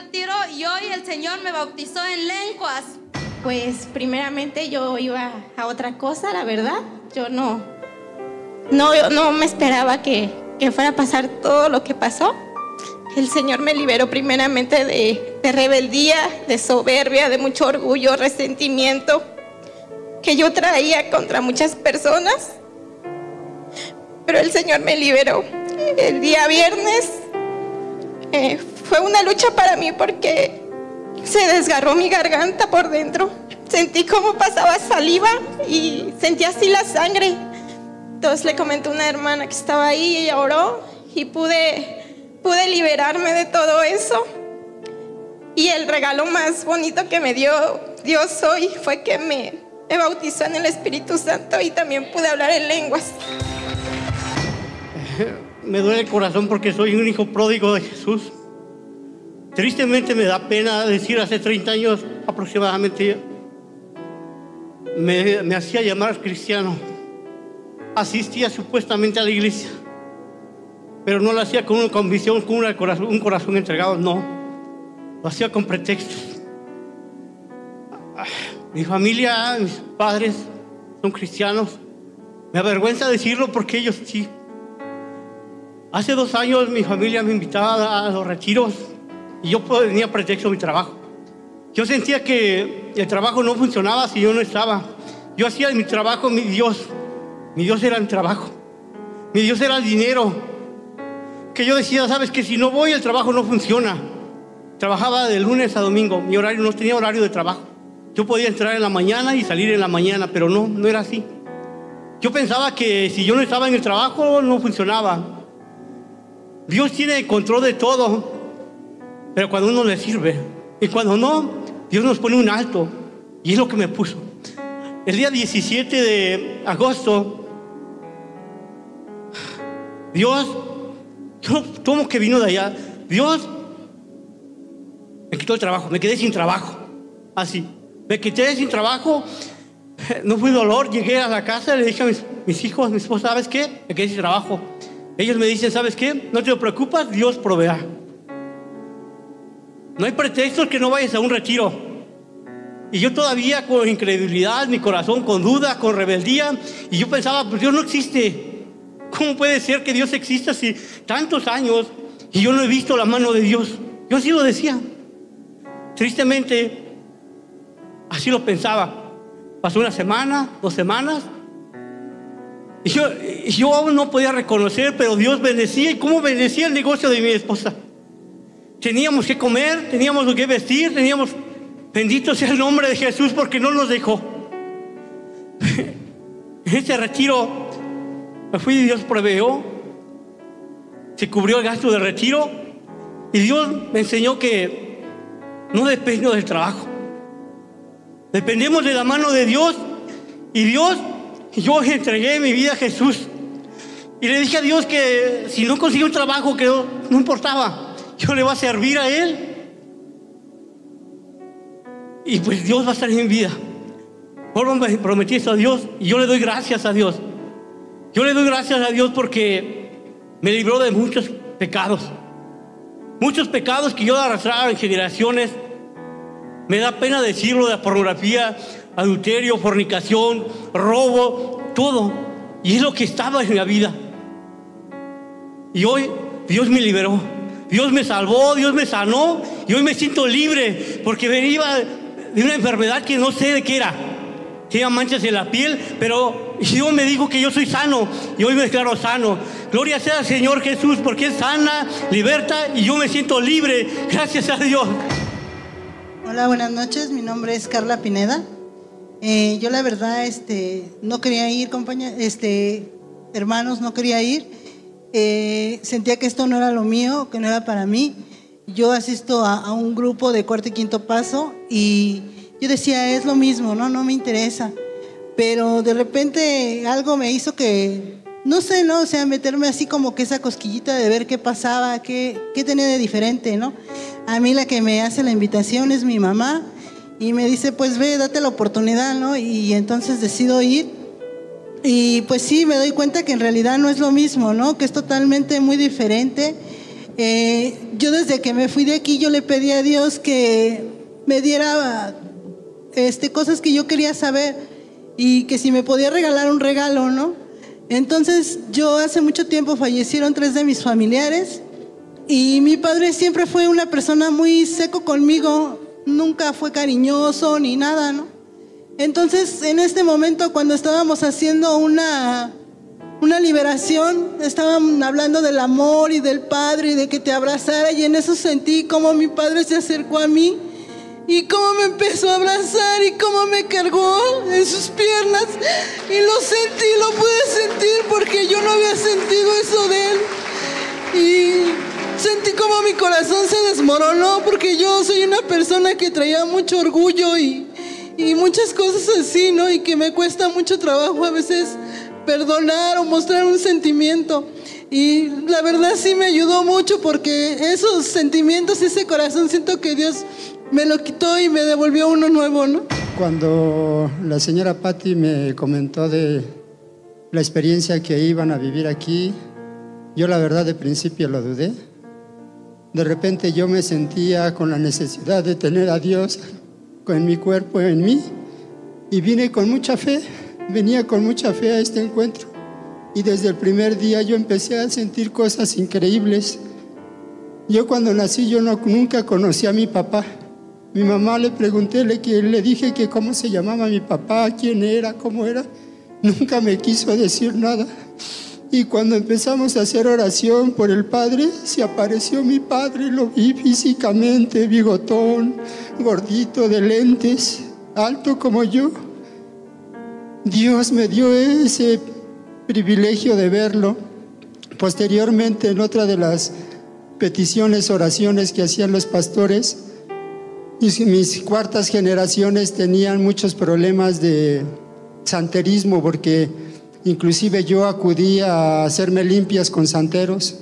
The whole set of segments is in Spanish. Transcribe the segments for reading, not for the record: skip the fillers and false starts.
a tiro y hoy el Señor me bautizó en lenguas. Pues primeramente yo iba a otra cosa, la verdad. Yo no me esperaba que fuera a pasar todo lo que pasó. El Señor me liberó primeramente de rebeldía, de soberbia, de mucho orgullo, resentimiento que yo traía contra muchas personas. Pero el Señor me liberó. El día viernes fue una lucha para mí porque se desgarró mi garganta por dentro. Sentí cómo pasaba saliva y sentí así la sangre. Entonces le comenté a una hermana que estaba ahí, ella oró y pude liberarme de todo eso. Y el regalo más bonito que me dio Dios hoy fue que me bautizó en el Espíritu Santo y también pude hablar en lenguas. Me duele el corazón porque soy un hijo pródigo de Jesús. Tristemente me da pena decir, hace 30 años aproximadamente me hacía llamar cristiano. Asistía supuestamente a la iglesia, pero no lo hacía con una convicción, con un corazón entregado, no. Lo hacía con pretextos. Mi familia, mis padres son cristianos. Me avergüenza decirlo porque ellos sí. Hace 2 años mi familia me invitaba a los retiros y yo tenía pretexto a mi trabajo. Yo sentía que el trabajo no funcionaba si yo no estaba. Yo hacía de mi trabajo mi Dios. Mi Dios era el trabajo. Mi Dios era el dinero. Que yo decía, sabes que si no voy el trabajo no funciona. Trabajaba de lunes a domingo. Mi horario no tenía horario de trabajo. Yo podía entrar en la mañana y salir en la mañana, pero no era así. Yo pensaba que si yo no estaba en el trabajo no funcionaba. Dios tiene control de todo, pero cuando uno le sirve y cuando no, Dios nos pone un alto, y es lo que me puso. El día 17 de agosto, Dios, yo tomo que vino de allá, Dios me quitó el trabajo, me quedé sin trabajo, así, me quedé sin trabajo, no fue dolor, llegué a la casa, le dije a mis hijos, a mi esposa, ¿sabes qué? Me quedé sin trabajo. Ellos me dicen, ¿sabes qué? No te preocupes, Dios proveerá. No hay pretextos que no vayas a un retiro. Y yo todavía con incredulidad, mi corazón con duda, con rebeldía. Y yo pensaba, pues Dios no existe. ¿Cómo puede ser que Dios exista si tantos años y yo no he visto la mano de Dios? Yo así lo decía. Tristemente, así lo pensaba. Pasó 1 semana, 2 semanas. Yo no podía reconocer, pero Dios bendecía. ¿Y cómo bendecía el negocio de mi esposa? Teníamos que comer, teníamos lo que vestir, teníamos... Bendito sea el nombre de Jesús porque no nos dejó. En ese retiro me fui y Dios proveó. Se cubrió el gasto del retiro. Y Dios me enseñó que no dependo del trabajo. Dependemos de la mano de Dios. Y Dios... Yo entregué mi vida a Jesús y le dije a Dios que si no conseguía un trabajo, que no importaba, yo le voy a servir a Él y pues Dios va a estar en mi vida. Yo me prometí eso a Dios y yo le doy gracias a Dios. Yo le doy gracias a Dios porque me libró de muchos pecados que yo arrastraba en generaciones. Me da pena decirlo, de la pornografía, adulterio, fornicación, robo, todo. Y es lo que estaba en la vida. Y hoy Dios me liberó, Dios me salvó, Dios me sanó. Y hoy me siento libre porque venía de una enfermedad que no sé de qué era. Tenía manchas en la piel, pero Dios me dijo que yo soy sano. Y hoy me declaro sano. Gloria sea al Señor Jesús porque es sana, liberta y yo me siento libre. Gracias a Dios. Hola, buenas noches. Mi nombre es Carla Pineda. Yo la verdad no quería ir, hermanos, no quería ir. Sentía que esto no era lo mío, que no era para mí. Yo asisto a un grupo de 4 y 5 paso y yo decía, es lo mismo, no me interesa. Pero de repente algo me hizo que, meterme así como que esa cosquillita de ver qué pasaba, qué tenía de diferente, ¿no? A mí la que me hace la invitación es mi mamá. Y me dice, pues ve, date la oportunidad, ¿no? Y entonces decido ir. Y pues sí, me doy cuenta que en realidad no es lo mismo, ¿no? Que es totalmente muy diferente. Yo desde que me fui de aquí, yo le pedí a Dios que me diera cosas que yo quería saber y que si me podía regalar un regalo, ¿no? Entonces, yo hace mucho tiempo fallecieron 3 de mis familiares y mi padre siempre fue una persona muy seco conmigo, nunca fue cariñoso ni nada, ¿no? Entonces, en este momento, cuando estábamos haciendo una liberación, estaban hablando del amor y del Padre y de que te abrazara, y en eso sentí como mi padre se acercó a mí y cómo me empezó a abrazar y cómo me cargó en sus piernas, y lo sentí, lo pude sentir porque yo no había sentido eso de él, y sentí como mi corazón se desmoronó porque yo soy una persona que traía mucho orgullo y muchas cosas así, ¿no? Y que me cuesta mucho trabajo a veces perdonar o mostrar un sentimiento, y la verdad sí me ayudó mucho porque esos sentimientos, ese corazón, siento que Dios me lo quitó y me devolvió uno nuevo, ¿no? Cuando la señora Patty me comentó de la experiencia que iban a vivir aquí, yo la verdad de principio lo dudé. De repente yo me sentía con la necesidad de tener a Dios en mi cuerpo, en mí, y vine con mucha fe. Venía con mucha fe a este encuentro, y desde el primer día yo empecé a sentir cosas increíbles. Yo cuando nací nunca conocí a mi papá. Mi mamá le pregunté, le dije que cómo se llamaba mi papá, quién era, cómo era. Nunca me quiso decir nada. Y cuando empezamos a hacer oración por el padre, se apareció mi padre. Lo vi físicamente, bigotón, gordito, de lentes, alto como yo. Dios me dio ese privilegio de verlo. Posteriormente, en otra de las peticiones, oraciones que hacían los pastores, mis cuartas generaciones tenían muchos problemas de santerismo, porque inclusive yo acudía a hacerme limpias con santeros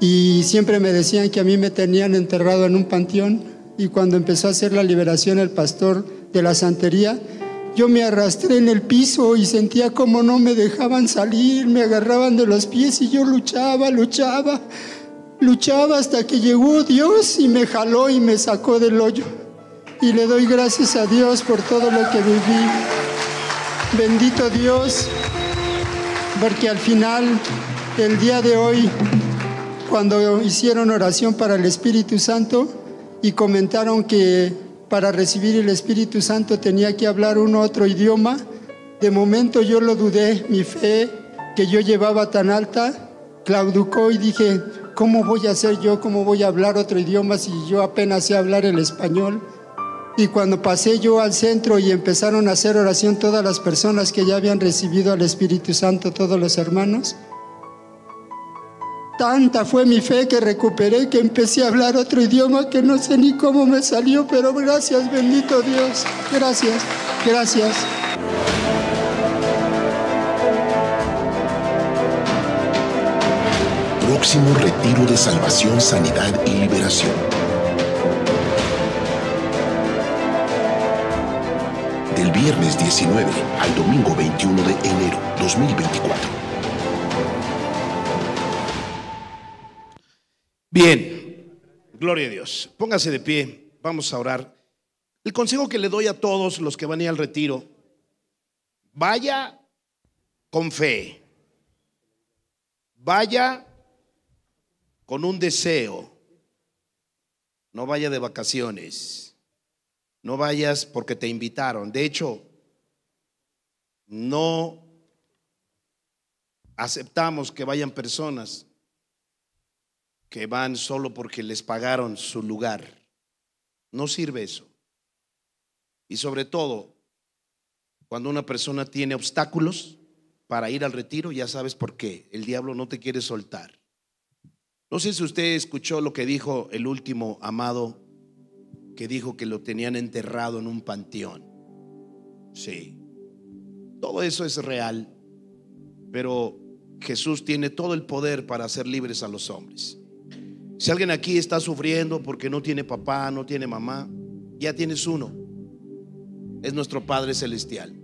y siempre me decían que a mí me tenían enterrado en un panteón. Y cuando empezó a hacer la liberación el pastor de la santería, yo me arrastré en el piso y sentía como no me dejaban salir, me agarraban de los pies y yo luchaba hasta que llegó Dios y me jaló y me sacó del hoyo. Y le doy gracias a Dios por todo lo que viví. Bendito Dios, porque al final, el día de hoy, cuando hicieron oración para el Espíritu Santo y comentaron que para recibir el Espíritu Santo tenía que hablar otro idioma. De momento yo lo dudé, mi fe que yo llevaba tan alta clauducó y dije, ¿cómo voy a hacer yo? ¿Cómo voy a hablar otro idioma si yo apenas sé hablar el español? Y cuando pasé yo al centro y empezaron a hacer oración todas las personas que ya habían recibido al Espíritu Santo, todos los hermanos, tanta fue mi fe que recuperé, que empecé a hablar otro idioma que no sé ni cómo me salió, pero gracias, bendito Dios. Gracias, gracias. Próximo retiro de salvación, sanidad y liberación. Del viernes 19 al domingo 21 de enero 2024. Bien, gloria a Dios. Póngase de pie, vamos a orar. El consejo que le doy a todos los que van a ir al retiro: vaya con fe, vaya con un deseo, no vaya de vacaciones, no vayas porque te invitaron. De hecho, no aceptamos que vayan personas que van solo porque les pagaron su lugar. No sirve eso. Y sobre todo, cuando una persona tiene obstáculos para ir al retiro, ya sabes por qué. El diablo no te quiere soltar. No sé si usted escuchó lo que dijo el último amado, que dijo que lo tenían enterrado en un panteón. Sí, todo eso es real, pero Jesús tiene todo el poder para hacer libres a los hombres. Si alguien aquí está sufriendo porque no tiene papá, no tiene mamá, ya tienes uno. Es nuestro Padre Celestial.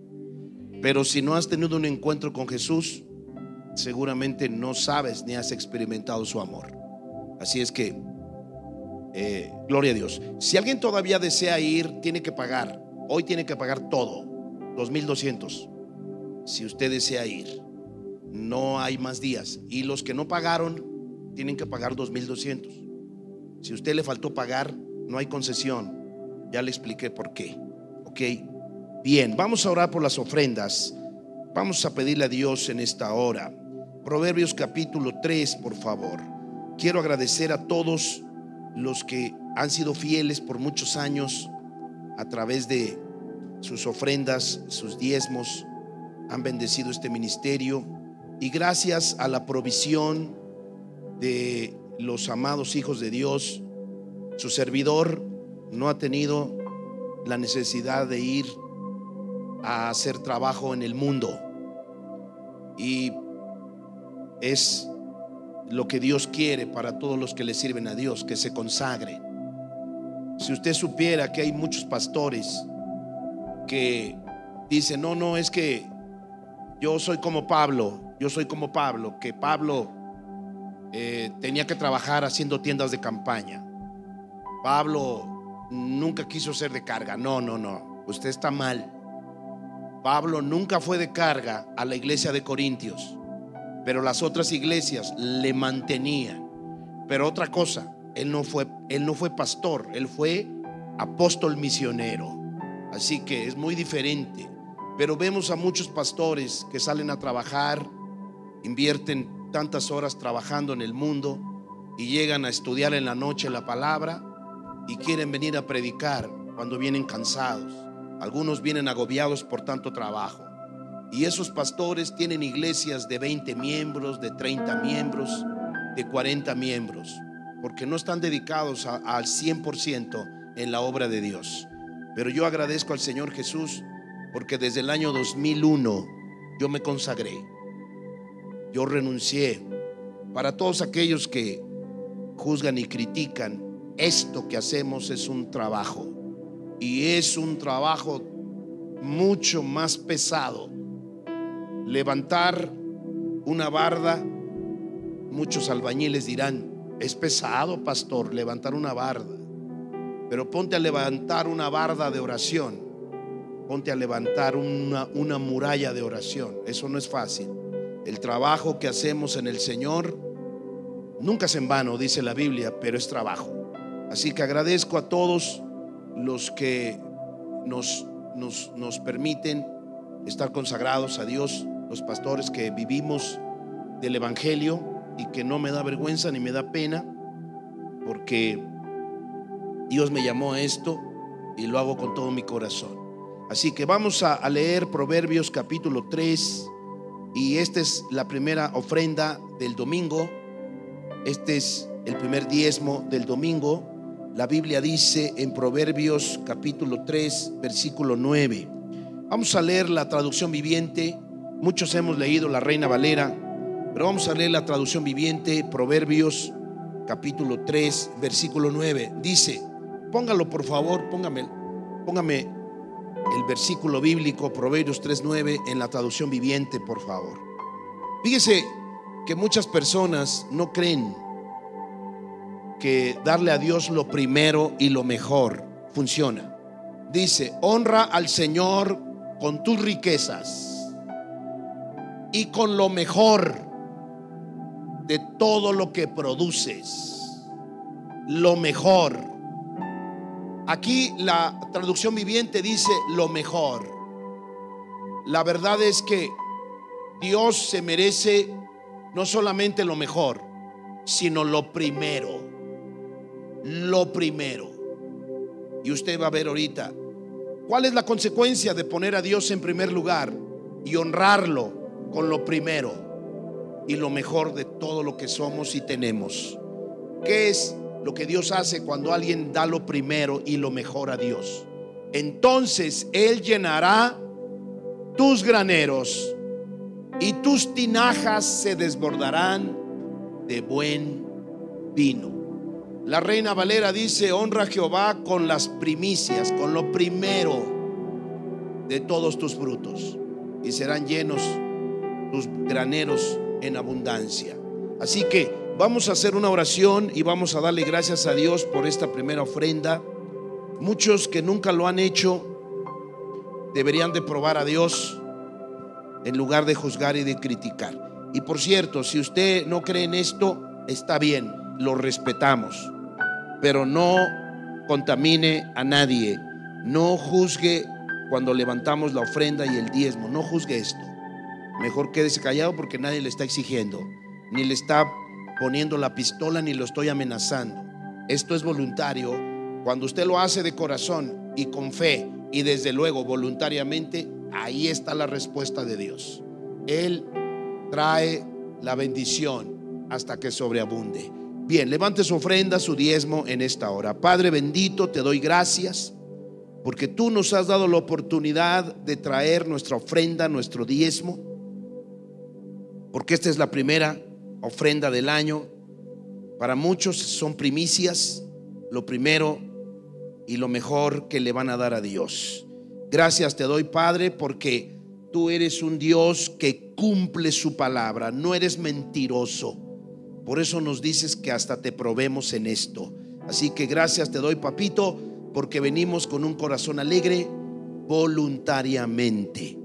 Pero si no has tenido un encuentro con Jesús, seguramente no sabes ni has experimentado su amor. Así es que, gloria a Dios. Si alguien todavía desea ir, tiene que pagar. Hoy tiene que pagar todo, 2,200. Si usted desea ir, no hay más días. Y los que no pagaron tienen que pagar 2,200. Si usted le faltó pagar, no hay concesión. Ya le expliqué por qué. Ok, bien, vamos a orar por las ofrendas. Vamos a pedirle a Dios en esta hora. Proverbios capítulo 3, por favor. Quiero agradecer a todos los que han sido fieles por muchos años a través de sus ofrendas, sus diezmos. Han bendecido este ministerio, y gracias a la provisión de los amados hijos de Dios, su servidor no ha tenido la necesidad de ir a hacer trabajo en el mundo, y es lo que Dios quiere para todos los que le sirven a Dios, que se consagre. Si usted supiera que hay muchos pastores que dicen: no, es que yo soy como Pablo, que Pablo tenía que trabajar haciendo tiendas de campaña. Pablo nunca quiso ser de carga. No, usted está mal. Pablo nunca fue de carga a la iglesia de Corintios, pero las otras iglesias le mantenían. Pero otra cosa, él no fue pastor, él fue apóstol misionero. Así que es muy diferente. Pero vemos a muchos pastores que salen a trabajar, invierten tantas horas trabajando en el mundo y llegan a estudiar en la noche la palabra y quieren venir a predicar cuando vienen cansados. Algunos vienen agobiados por tanto trabajo. Y esos pastores tienen iglesias de 20 miembros, de 30 miembros, de 40 miembros, porque no están dedicados al 100% en la obra de Dios. Pero yo agradezco al Señor Jesús, porque desde el año 2001 yo me consagré, yo renuncié. Para todos aquellos que juzgan y critican, esto que hacemos es un trabajo, y es un trabajo mucho más pesado. Levantar una barda, muchos albañiles dirán: es pesado, pastor, levantar una barda. Pero ponte a levantar una barda de oración, ponte a levantar una muralla de oración. Eso no es fácil. El trabajo que hacemos en el Señor nunca es en vano, dice la Biblia, pero es trabajo. Así que agradezco a todos los que nos permiten estar consagrados a Dios, los pastores que vivimos del Evangelio, y que no me da vergüenza ni me da pena, porque Dios me llamó a esto y lo hago con todo mi corazón. Así que vamos a leer Proverbios capítulo 3, y esta es la primera ofrenda del domingo. Este es el primer diezmo del domingo. La Biblia dice en Proverbios capítulo 3, versículo 9. Vamos a leer la traducción viviente. Muchos hemos leído la Reina Valera, pero vamos a leer la traducción viviente. Proverbios capítulo 3, versículo 9. Dice, póngalo por favor, póngame el versículo bíblico, Proverbios 3:9, en la traducción viviente, por favor. Fíjese que muchas personas no creen que darle a Dios lo primero y lo mejor funciona. Dice: honra al Señor con tus riquezas y con lo mejor de todo lo que produces. Lo mejor. Aquí la traducción viviente dice lo mejor. La verdad es que Dios se merece no solamente lo mejor, sino lo primero. Lo primero. Y usted va a ver ahorita cuál es la consecuencia de poner a Dios en primer lugar y honrarlo con lo primero y lo mejor de todo lo que somos y tenemos. ¿Qué es lo que Dios hace cuando alguien da lo primero y lo mejor a Dios? Entonces Él llenará tus graneros y tus tinajas se desbordarán de buen vino. La Reina Valera dice: honra a Jehová con las primicias, con lo primero de todos tus frutos, y serán llenos tus graneros en abundancia. Así que Vamos a hacer una oración y vamos a darle gracias a Dios por esta primera ofrenda. Muchos que nunca lo han hecho deberían de probar a Dios en lugar de juzgar y de criticar. Y por cierto, si usted no cree en esto, está bien, lo respetamos, pero no contamine a nadie. No juzgue cuando levantamos la ofrenda y el diezmo, no juzgue esto. Mejor quédese callado porque nadie le está exigiendo, ni le está poniendo la pistola, ni lo estoy amenazando. Esto es voluntario. Cuando usted lo hace de corazón y con fe y desde luego voluntariamente, ahí está la respuesta de Dios. Él trae la bendición hasta que sobreabunde. Bien, levante su ofrenda, su diezmo en esta hora. Padre bendito, te doy gracias porque tú nos has dado la oportunidad de traer nuestra ofrenda, nuestro diezmo, porque esta es la primera ofrenda del año. Para muchos son primicias, lo primero y lo mejor que le van a dar a Dios. Gracias te doy, Padre, porque tú eres un Dios que cumple su palabra, no eres mentiroso. Por eso nos dices que hasta te probemos en esto. Así que gracias te doy, papito, porque venimos con un corazón alegre voluntariamente.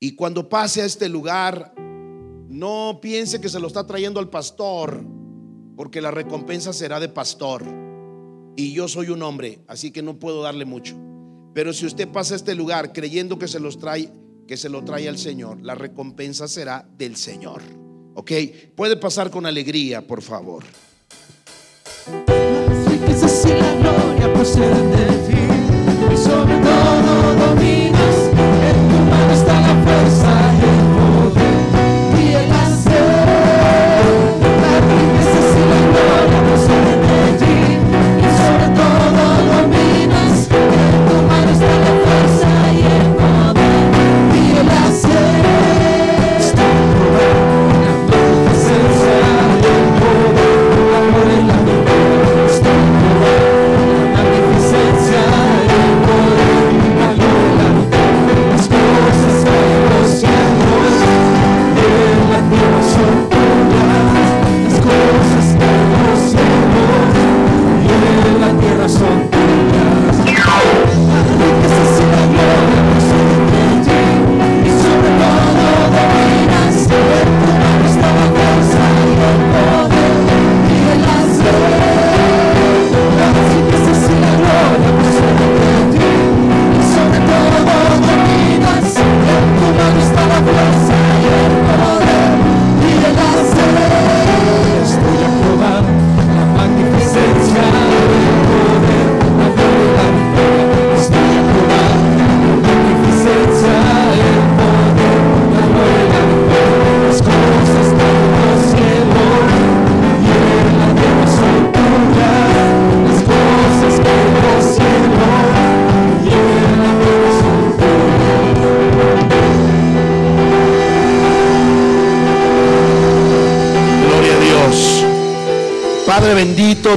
Y cuando pase a este lugar, no piense que se lo está trayendo al pastor, porque la recompensa será de pastor. Y yo soy un hombre, así que no puedo darle mucho. Pero si usted pasa a este lugar creyendo que se lo trae al Señor, la recompensa será del Señor. ¿Ok? Puede pasar con alegría, por favor. Las riquezas y la gloria proceden de ti, y sobre todo dominas. En tu mano está la fuerza y el poder y el hacer. Las riquezas y la gloria proceden de ti, y sobre todo dominas. En tu mano está la fuerza y el poder y el hacer.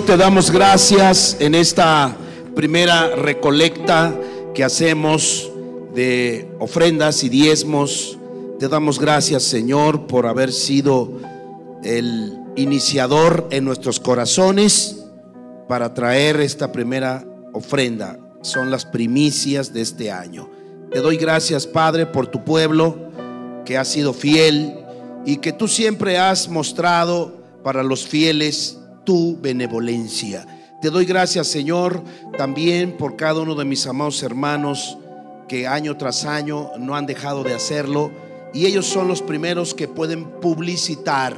Te damos gracias en esta primera recolecta que hacemos de ofrendas y diezmos. Te damos gracias, Señor, por haber sido el iniciador en nuestros corazones para traer esta primera ofrenda. Son las primicias de este año. Te doy gracias, Padre, por tu pueblo que ha sido fiel y que tú siempre has mostrado para los fieles tu benevolencia. Te doy gracias, Señor, también por cada uno de mis amados hermanos que año tras año no han dejado de hacerlo, y ellos son los primeros que pueden publicitar,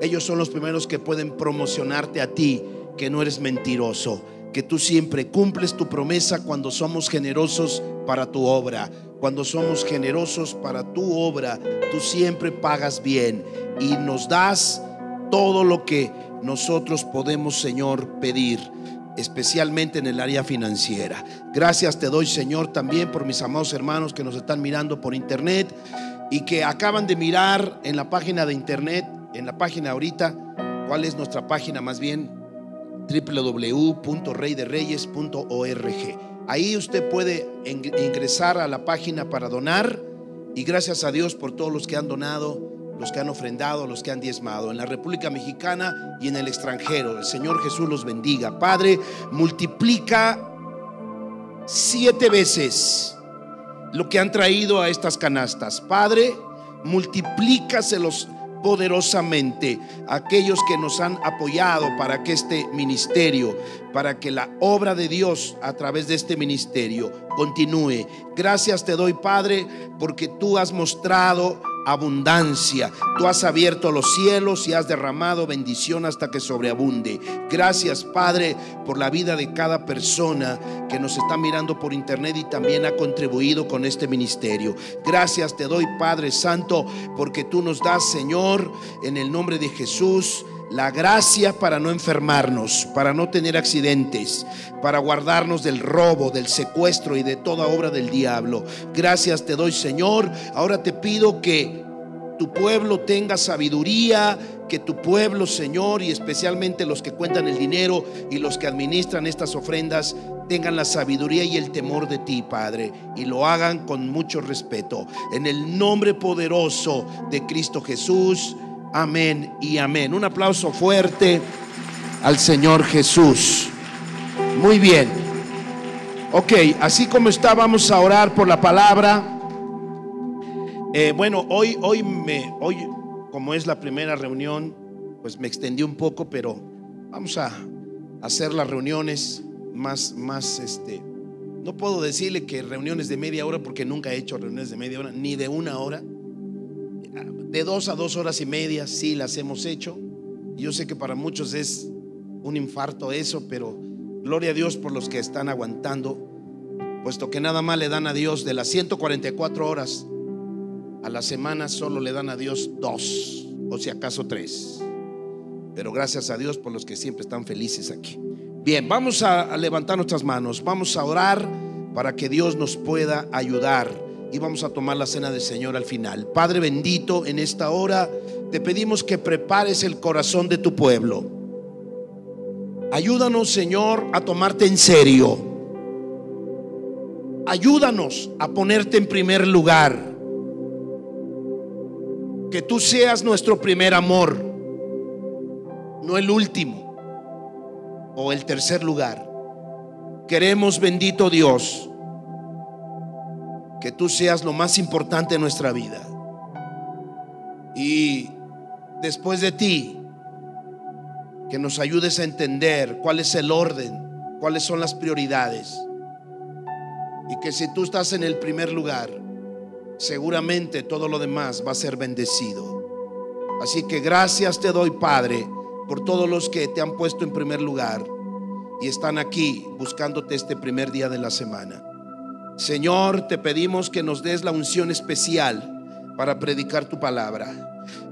ellos son los primeros que pueden promocionarte a ti, que no eres mentiroso, que tú siempre cumples tu promesa cuando somos generosos para tu obra. Cuando somos generosos para tu obra, tú siempre pagas bien y nos das todo lo que nosotros podemos, Señor, pedir, especialmente en el área financiera. Gracias te doy, Señor, también por mis amados hermanos que nos están mirando por internet y que acaban de mirar en la página de internet, en la página ahorita, cuál es nuestra página más bien, www.reyderreyes.org. Ahí usted puede ingresar a la página para donar, y gracias a Dios por todos los que han donado los que han ofrendado, los que han diezmado en la República Mexicana y en el extranjero. El Señor Jesús los bendiga. Padre, multiplica 7 veces lo que han traído a estas canastas. Padre, multiplícaselos poderosamente a aquellos que nos han apoyado para que este ministerio, para que la obra de Dios a través de este ministerio continúe. Gracias te doy, Padre, porque tú has mostrado abundancia, tú has abierto los cielos y has derramado bendición hasta que sobreabunde. Gracias, Padre, por la vida de cada persona que nos está mirando por internet y también ha contribuido con este ministerio. Gracias te doy, Padre Santo, porque tú nos das, Señor, en el nombre de Jesús, la gracia para no enfermarnos, para no tener accidentes, para guardarnos del robo, del secuestro y de toda obra del diablo. Gracias te doy, Señor. Ahora te pido que tu pueblo tenga sabiduría, que tu pueblo, Señor, y especialmente los que cuentan el dinero y los que administran estas ofrendas, tengan la sabiduría y el temor de ti, Padre, y lo hagan con mucho respeto. En el nombre poderoso de Cristo Jesús. Amén y amén. Un aplauso fuerte al Señor Jesús. Muy bien. Ok, así como está, vamos a orar por la palabra. Bueno, hoy, como es la primera reunión, pues me extendí un poco, pero vamos a hacer las reuniones más. No puedo decirle que reuniones de media hora, porque nunca he hecho reuniones de media hora, ni de una hora. De 2 a 2 horas y media, sí las hemos hecho. Yo sé que para muchos es un infarto eso, pero gloria a Dios por los que están aguantando, puesto que nada más le dan a Dios de las 144 horas a la semana, solo le dan a Dios 2, o si acaso 3. Pero gracias a Dios por los que siempre están felices aquí. Bien, vamos a levantar nuestras manos, vamos a orar para que Dios nos pueda ayudar. Y vamos a tomar la cena del Señor al final. Padre bendito, en esta hora te pedimos que prepares el corazón de tu pueblo. Ayúdanos, Señor, a tomarte en serio. Ayúdanos a ponerte en primer lugar. Que tú seas nuestro primer amor, no el último o el tercer lugar. Queremos, bendito Dios, que tú seas lo más importante en nuestra vida. Y después de ti, que nos ayudes a entender cuál es el orden, cuáles son las prioridades. Y que si tú estás en el primer lugar, seguramente todo lo demás va a ser bendecido. Así que gracias te doy, Padre, por todos los que te han puesto en primer lugar y están aquí buscándote este primer día de la semana. Señor, te pedimos que nos des la unción especial para predicar tu palabra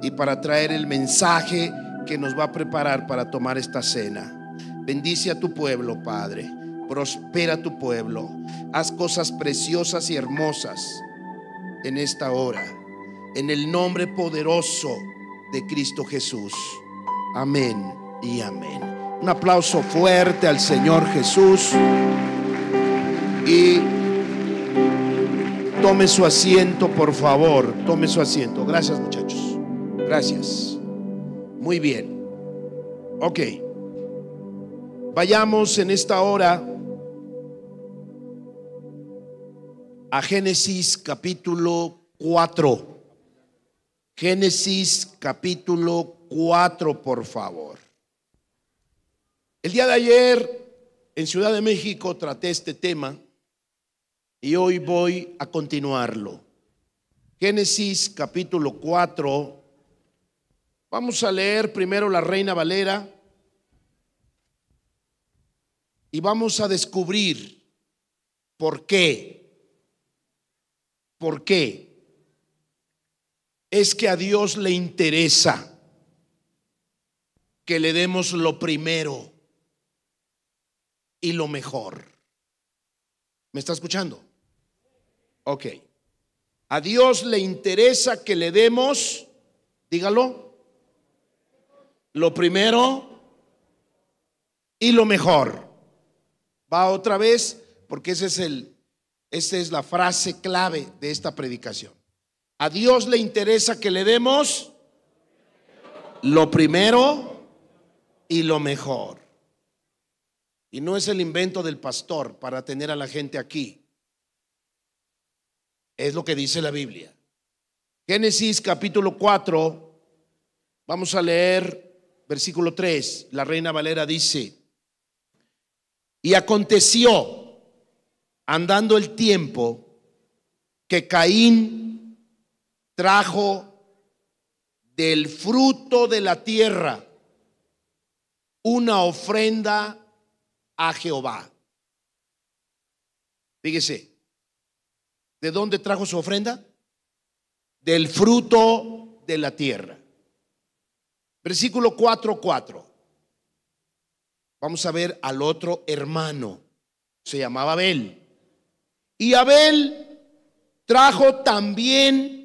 y para traer el mensaje que nos va a preparar para tomar esta cena. Bendice a tu pueblo, Padre. Prospera a tu pueblo. Haz cosas preciosas y hermosas en esta hora. En el nombre poderoso de Cristo Jesús. Amén y amén. Un aplauso fuerte al Señor Jesús. Y tome su asiento, por favor. Tome su asiento. Gracias, muchachos. Gracias. Muy bien. Ok. Vayamos en esta hora a Génesis capítulo 4. Génesis capítulo 4, por favor. El día de ayer en Ciudad de México traté este tema. Y hoy voy a continuarlo. Génesis capítulo 4. Vamos a leer primero la Reina Valera y vamos a descubrir por qué es que a Dios le interesa que le demos lo primero y lo mejor. ¿Me está escuchando? Ok. A Dios le interesa que le demos, dígalo, lo primero y lo mejor. Va otra vez, porque esa es la frase clave de esta predicación. A Dios le interesa que le demos lo primero y lo mejor. Y no es el invento del pastor para tener a la gente aquí. Es lo que dice la Biblia. Génesis capítulo 4, vamos a leer versículo 3. La Reina Valera dice: y aconteció, andando el tiempo, que Caín trajo del fruto de la tierra una ofrenda a Jehová. Fíjese, ¿de dónde trajo su ofrenda? Del fruto de la tierra. Versículo 4:4. Vamos a ver al otro hermano. Se llamaba Abel. Y Abel trajo también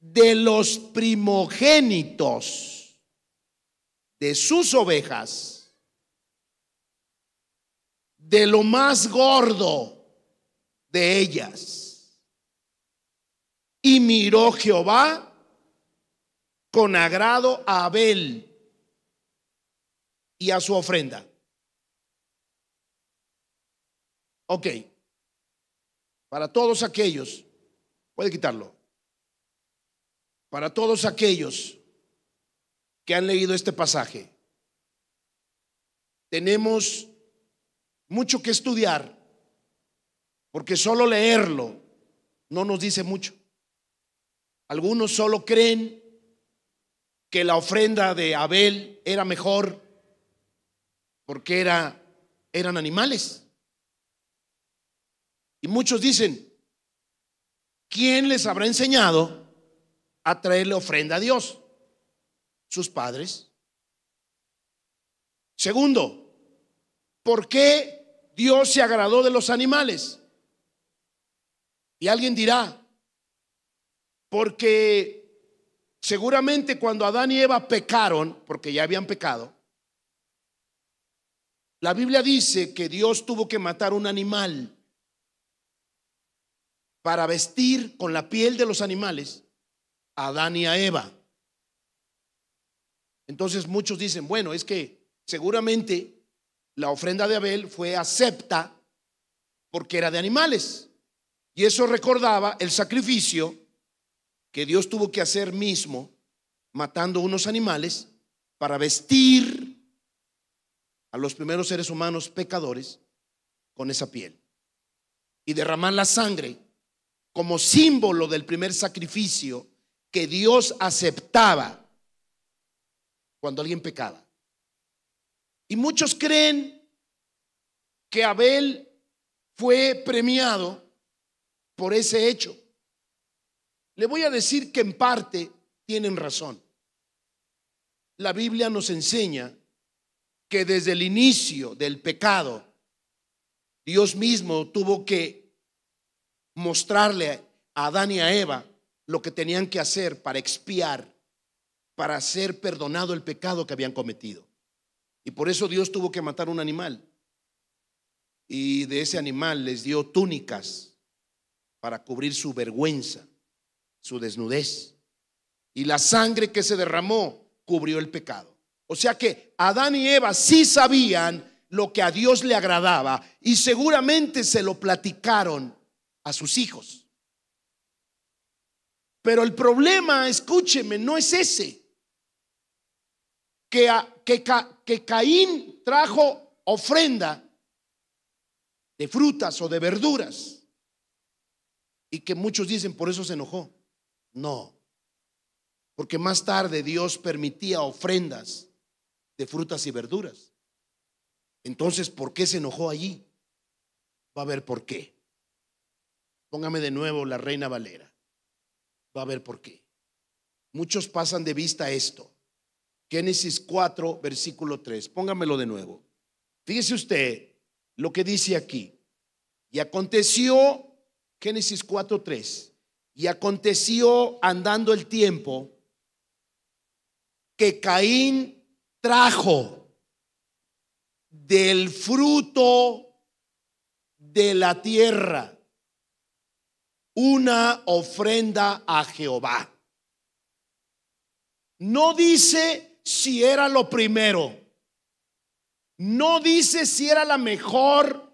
de los primogénitos de sus ovejas, de lo más gordo de ellas. Y miró Jehová con agrado a Abel y a su ofrenda. Ok, para todos aquellos, puede quitarlo, para todos aquellos que han leído este pasaje, tenemos mucho que estudiar, porque solo leerlo no nos dice mucho. Algunos solo creen que la ofrenda de Abel era mejor porque eran animales. Y muchos dicen, ¿quién les habrá enseñado a traerle ofrenda a Dios? Sus padres. Segundo, ¿por qué Dios se agradó de los animales? Y alguien dirá, porque seguramente cuando Adán y Eva pecaron, porque ya habían pecado, la Biblia dice que Dios tuvo que matar un animal para vestir con la piel de los animales a Adán y a Eva. Entonces muchos dicen, bueno, es que seguramente la ofrenda de Abel fue acepta porque era de animales. Y eso recordaba el sacrificio que Dios tuvo que hacer mismo, matando unos animales para vestir a los primeros seres humanos pecadores con esa piel y derramar la sangre como símbolo del primer sacrificio que Dios aceptaba cuando alguien pecaba. Y muchos creen que Abel fue premiado por ese hecho. Le voy a decir que en parte tienen razón. La Biblia nos enseña que desde el inicio del pecado, Dios mismo tuvo que mostrarle a Adán y a Eva lo que tenían que hacer para expiar, para ser perdonado el pecado que habían cometido. Y por eso Dios tuvo que matar un animal. Y de ese animal les dio túnicas para cubrir su vergüenza, su desnudez. Y la sangre que se derramó cubrió el pecado. O sea que Adán y Eva sí sabían lo que a Dios le agradaba y seguramente se lo platicaron a sus hijos. Pero el problema, escúcheme, no es ese. Que Caín trajo ofrenda de frutas o de verduras y que muchos dicen por eso se enojó. No, porque más tarde Dios permitía ofrendas de frutas y verduras. Entonces, ¿por qué se enojó allí? Va a ver por qué. Póngame de nuevo la Reina Valera. Va a ver por qué. Muchos pasan de vista esto. Génesis 4, versículo 3. Póngamelo de nuevo. Fíjese usted lo que dice aquí. Y aconteció, Génesis 4, 3. Y aconteció, andando el tiempo, que Caín trajo del fruto de la tierra una ofrenda a Jehová. No dice si era lo primero. No dice si era la mejor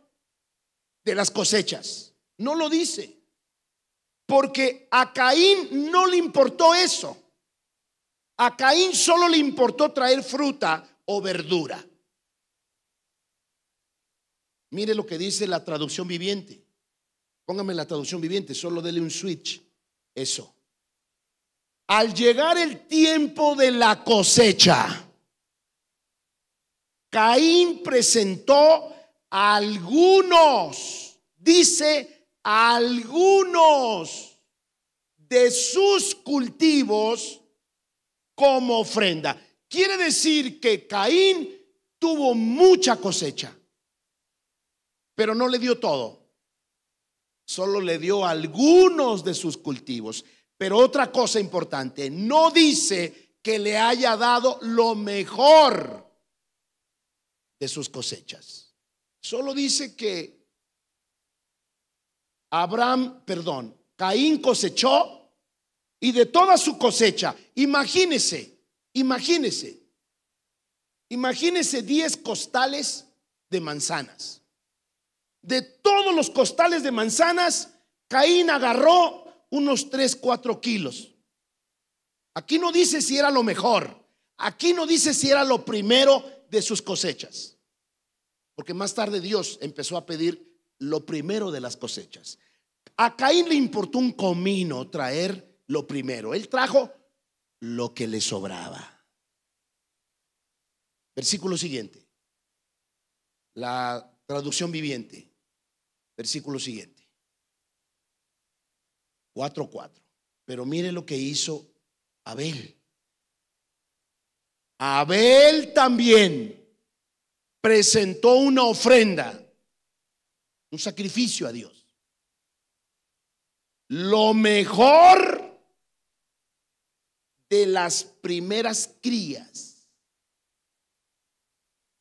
de las cosechas. No lo dice. Porque a Caín no le importó eso. A Caín solo le importó traer fruta o verdura. Mire lo que dice la traducción viviente. Póngame la traducción viviente, solo dele un switch. Eso. Al llegar el tiempo de la cosecha, Caín presentó a algunos, dice algunos, de sus cultivos como ofrenda. Quiere decir que Caín tuvo mucha cosecha, pero no le dio todo. Solo le dio algunos de sus cultivos. Pero otra cosa importante, no dice que le haya dado lo mejor de sus cosechas. Solo dice que Caín cosechó y de toda su cosecha, imagínese 10 costales de manzanas. De todos los costales de manzanas, Caín agarró unos 3-4 kilos. Aquí no dice si era lo mejor. Aquí no dice si era lo primero de sus cosechas. Porque más tarde Dios empezó a pedir lo primero de las cosechas. A Caín le importó un comino traer lo primero. Él trajo lo que le sobraba. Versículo siguiente. La traducción viviente. Versículo siguiente. 4:4. Pero mire lo que hizo Abel. Abel también presentó una ofrenda, un sacrificio a Dios. Lo mejor de las primeras crías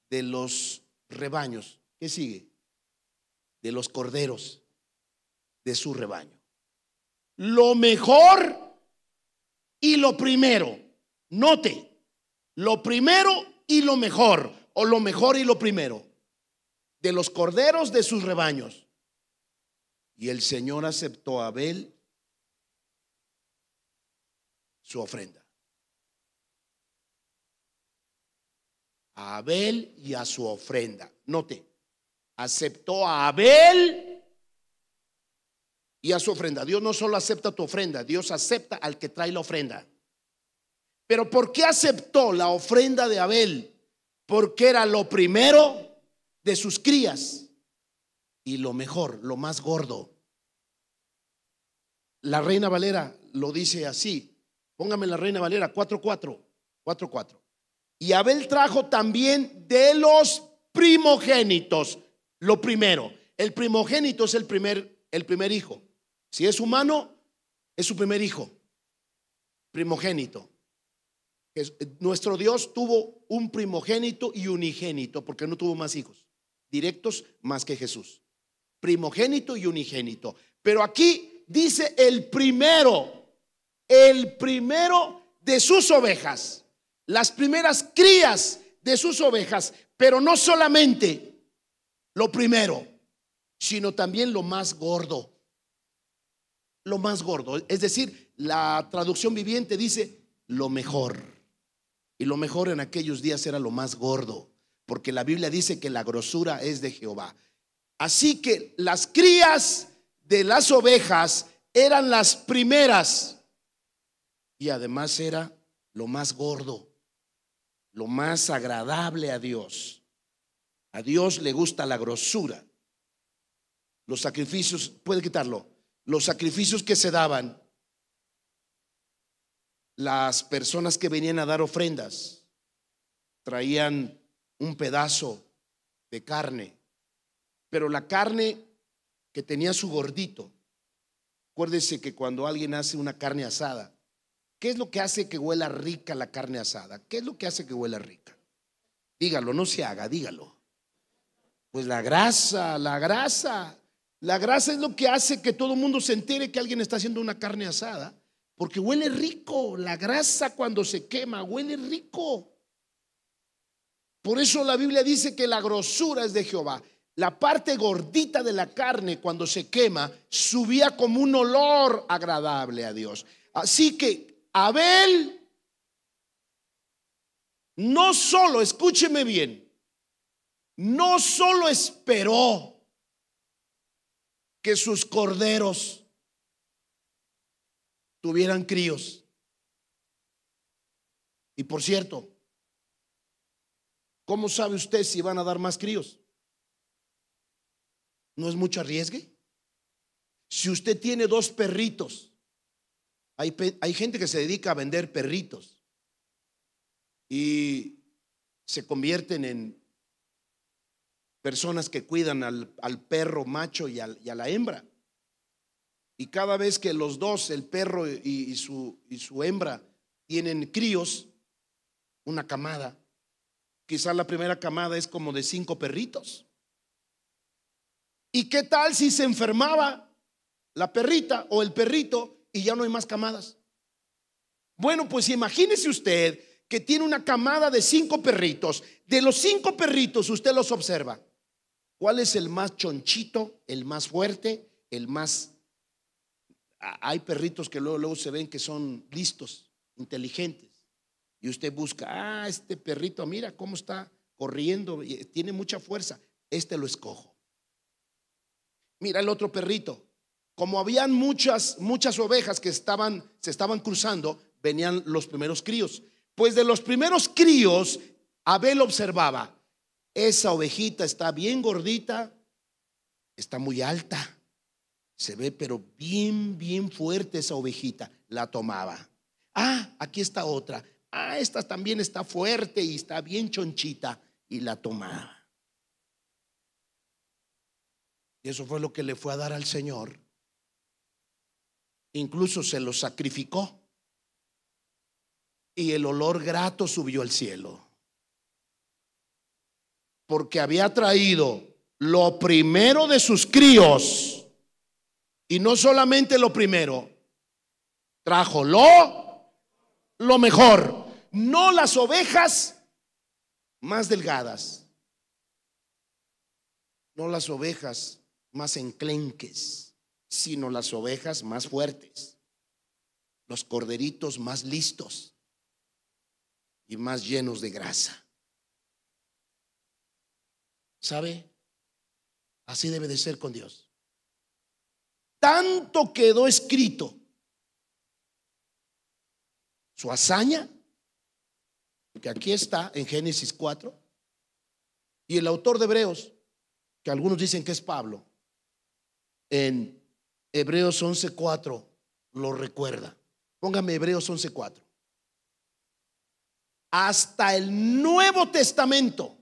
de los rebaños. ¿Qué sigue? De los corderos de su rebaño. Lo mejor y lo primero. Note, lo primero y lo mejor, o lo mejor y lo primero, de los corderos de sus rebaños. Y el Señor aceptó a Abel su ofrenda. A Abel y a su ofrenda. Note, aceptó a Abel y a su ofrenda. Dios no solo acepta tu ofrenda, Dios acepta al que trae la ofrenda. Pero ¿por qué aceptó la ofrenda de Abel? Porque era lo primero de sus crías y lo mejor, lo más gordo. La Reina Valera lo dice así. Póngame la Reina Valera 4:4. Y Abel trajo también de los primogénitos, lo primero. El primogénito es el primer hijo. Si es humano, es su primer hijo, primogénito. Nuestro Dios tuvo un primogénito y unigénito, porque no tuvo más hijos directos más que Jesús. Primogénito y unigénito. Pero aquí dice el primero de sus ovejas, las primeras crías de sus ovejas, pero no solamente lo primero, sino también lo más gordo. Lo más gordo, es decir, la traducción viviente dice lo mejor. Y lo mejor en aquellos días era lo más gordo, porque la Biblia dice que la grosura es de Jehová. Así que las crías de las ovejas eran las primeras, y además era lo más gordo, lo más agradable a Dios. A Dios le gusta la grosura. Los sacrificios, puede quitarlo. Los sacrificios que se daban, las personas que venían a dar ofrendas traían un pedazo de carne, pero la carne que tenía su gordito. Acuérdese que cuando alguien hace una carne asada, ¿qué es lo que hace que huela rica la carne asada? ¿Qué es lo que hace que huela rica? Dígalo, no se haga, dígalo. Pues la grasa, la grasa. La grasa es lo que hace que todo el mundo se entere que alguien está haciendo una carne asada. Porque huele rico, la grasa cuando se quema, huele rico. Por eso la Biblia dice que la grosura es de Jehová. La parte gordita de la carne cuando se quema subía como un olor agradable a Dios. Así que Abel no solo, escúcheme bien, no solo esperó que sus corderos tuvieran críos. Y por cierto, ¿cómo sabe usted si van a dar más críos? ¿No es mucho arriesgue? Si usted tiene dos perritos, hay gente que se dedica a vender perritos y se convierten en personas que cuidan al perro macho y a la hembra. Y cada vez que los dos, el perro y su hembra, tienen críos, una camada, quizás la primera camada es como de 5 perritos. ¿Y qué tal si se enfermaba la perrita o el perrito y ya no hay más camadas? Bueno, pues imagínese usted que tiene una camada de 5 perritos. De los 5 perritos usted los observa. ¿Cuál es el más chonchito, el más fuerte, el más? Hay perritos que luego se ven que son listos, inteligentes. Y usted busca, este perrito, mira cómo está corriendo, tiene mucha fuerza, este lo escojo. Mira el otro perrito. Como habían muchas ovejas que se estaban cruzando, venían los primeros críos. Pues de los primeros críos, Abel observaba, esa ovejita está bien gordita, está muy alta, se ve pero bien fuerte esa ovejita, la tomaba. Aquí está otra, esta también está fuerte y está bien chonchita, y la tomaba. Y eso fue lo que le fue a dar al Señor. Incluso se lo sacrificó. Y el olor grato subió al cielo. Porque había traído lo primero de sus críos. Y no solamente lo primero. Trajo lo mejor. No las ovejas más delgadas. No las ovejas más enclenques, sino las ovejas más fuertes, los corderitos más listos y más llenos de grasa. ¿Sabe? Así debe de ser con Dios. Tanto quedó escrito su hazaña, que aquí está en Génesis 4, y el autor de Hebreos, que algunos dicen que es Pablo, en Hebreos 11:4 lo recuerda. Póngame Hebreos 11:4. Hasta el Nuevo Testamento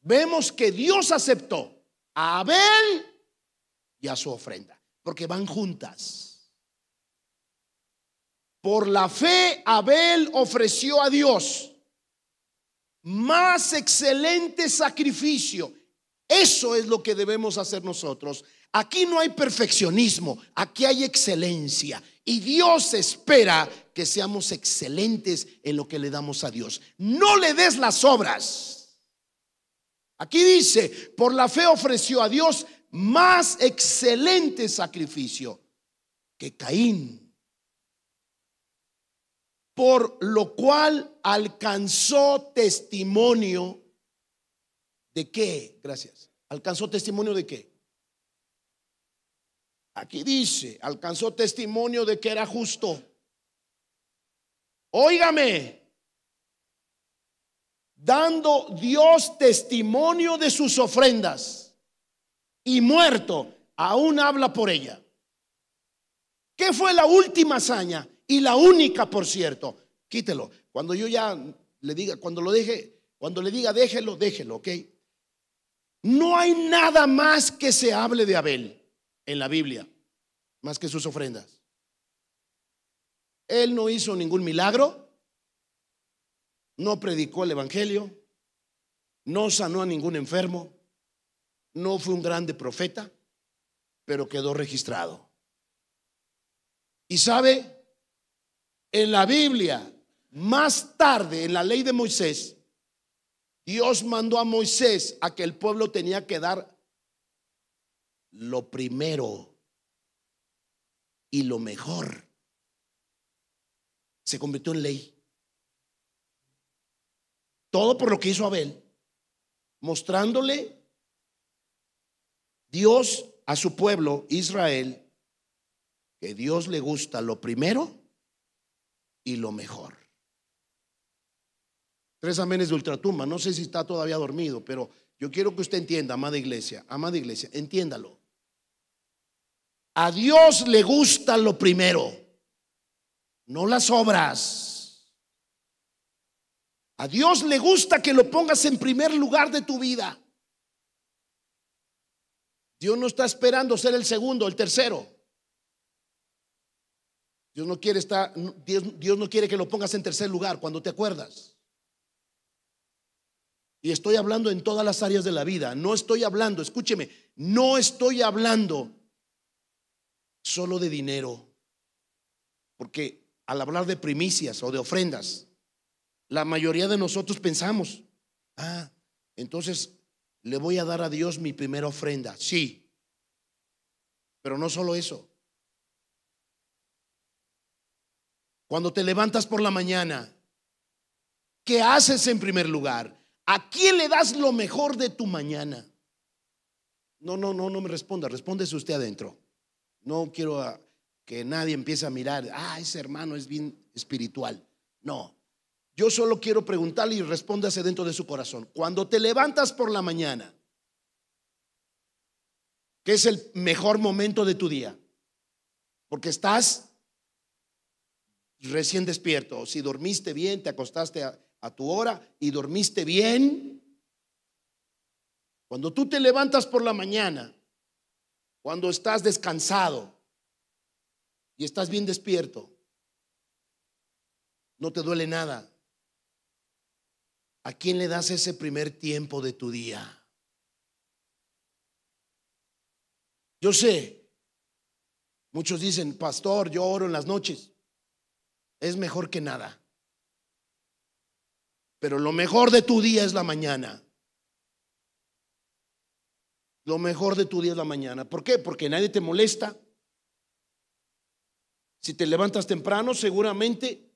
vemos que Dios aceptó a Abel y a su ofrenda, porque van juntas. Por la fe Abel ofreció a Dios más excelente sacrificio. Eso es lo que debemos hacer nosotros. Aquí no hay perfeccionismo, aquí hay excelencia. Y Dios espera que seamos excelentes en lo que le damos a Dios. No le des las obras. Aquí dice, por la fe ofreció a Dios más excelente sacrificio que Caín, por lo cual alcanzó testimonio. ¿De qué? Gracias. ¿Alcanzó testimonio de qué? Aquí dice, alcanzó testimonio de que era justo. Óigame, dando Dios testimonio de sus ofrendas, y muerto aún habla por ella. ¿Qué fue la última hazaña? Y la única, por cierto. Quítelo. Cuando yo ya le diga, cuando le diga déjelo, ok. No hay nada más que se hable de Abel en la Biblia, más que sus ofrendas. Él no hizo ningún milagro, no predicó el evangelio, no sanó a ningún enfermo, no fue un grande profeta, pero quedó registrado. Y sabe, en la Biblia, más tarde, en la ley de Moisés, Dios mandó a Moisés a que el pueblo tenía que dar lo primero y lo mejor. Se convirtió en ley. Todo por lo que hizo Abel, mostrándole Dios a su pueblo Israel que Dios le gusta lo primero y lo mejor. Tres amenes de ultratumba. No sé si está todavía dormido, pero yo quiero que usted entienda, amada iglesia, entiéndalo. A Dios le gusta lo primero, no las obras. A Dios le gusta que lo pongas en primer lugar de tu vida. Dios no está esperando ser el segundo, el tercero. Dios no quiere estar, Dios no quiere que lo pongas en tercer lugar cuando te acuerdas. Y estoy hablando en todas las áreas de la vida. No estoy hablando, escúcheme, no estoy hablando solo de dinero. Porque al hablar de primicias o de ofrendas, la mayoría de nosotros pensamos, ah, entonces le voy a dar a Dios mi primera ofrenda. Sí, pero no solo eso. Cuando te levantas por la mañana, ¿qué haces en primer lugar? ¿A quién le das lo mejor de tu mañana? No me responda, respóndese usted adentro. No quiero que nadie empiece a mirar, ah, ese hermano es bien espiritual. No, yo solo quiero preguntarle y respóndase dentro de su corazón. Cuando te levantas por la mañana, ¿qué es el mejor momento de tu día? Porque estás recién despierto. Si dormiste bien, te acostaste a tu hora y dormiste bien. Cuando tú te levantas por la mañana, cuando estás descansado y estás bien despierto, no te duele nada. ¿A quién le das ese primer tiempo de tu día? Yo sé, muchos dicen, pastor, yo oro en las noches. Es mejor que nada. Pero lo mejor de tu día es la mañana. Lo mejor de tu día es la mañana. ¿Por qué? Porque nadie te molesta. Si te levantas temprano, seguramente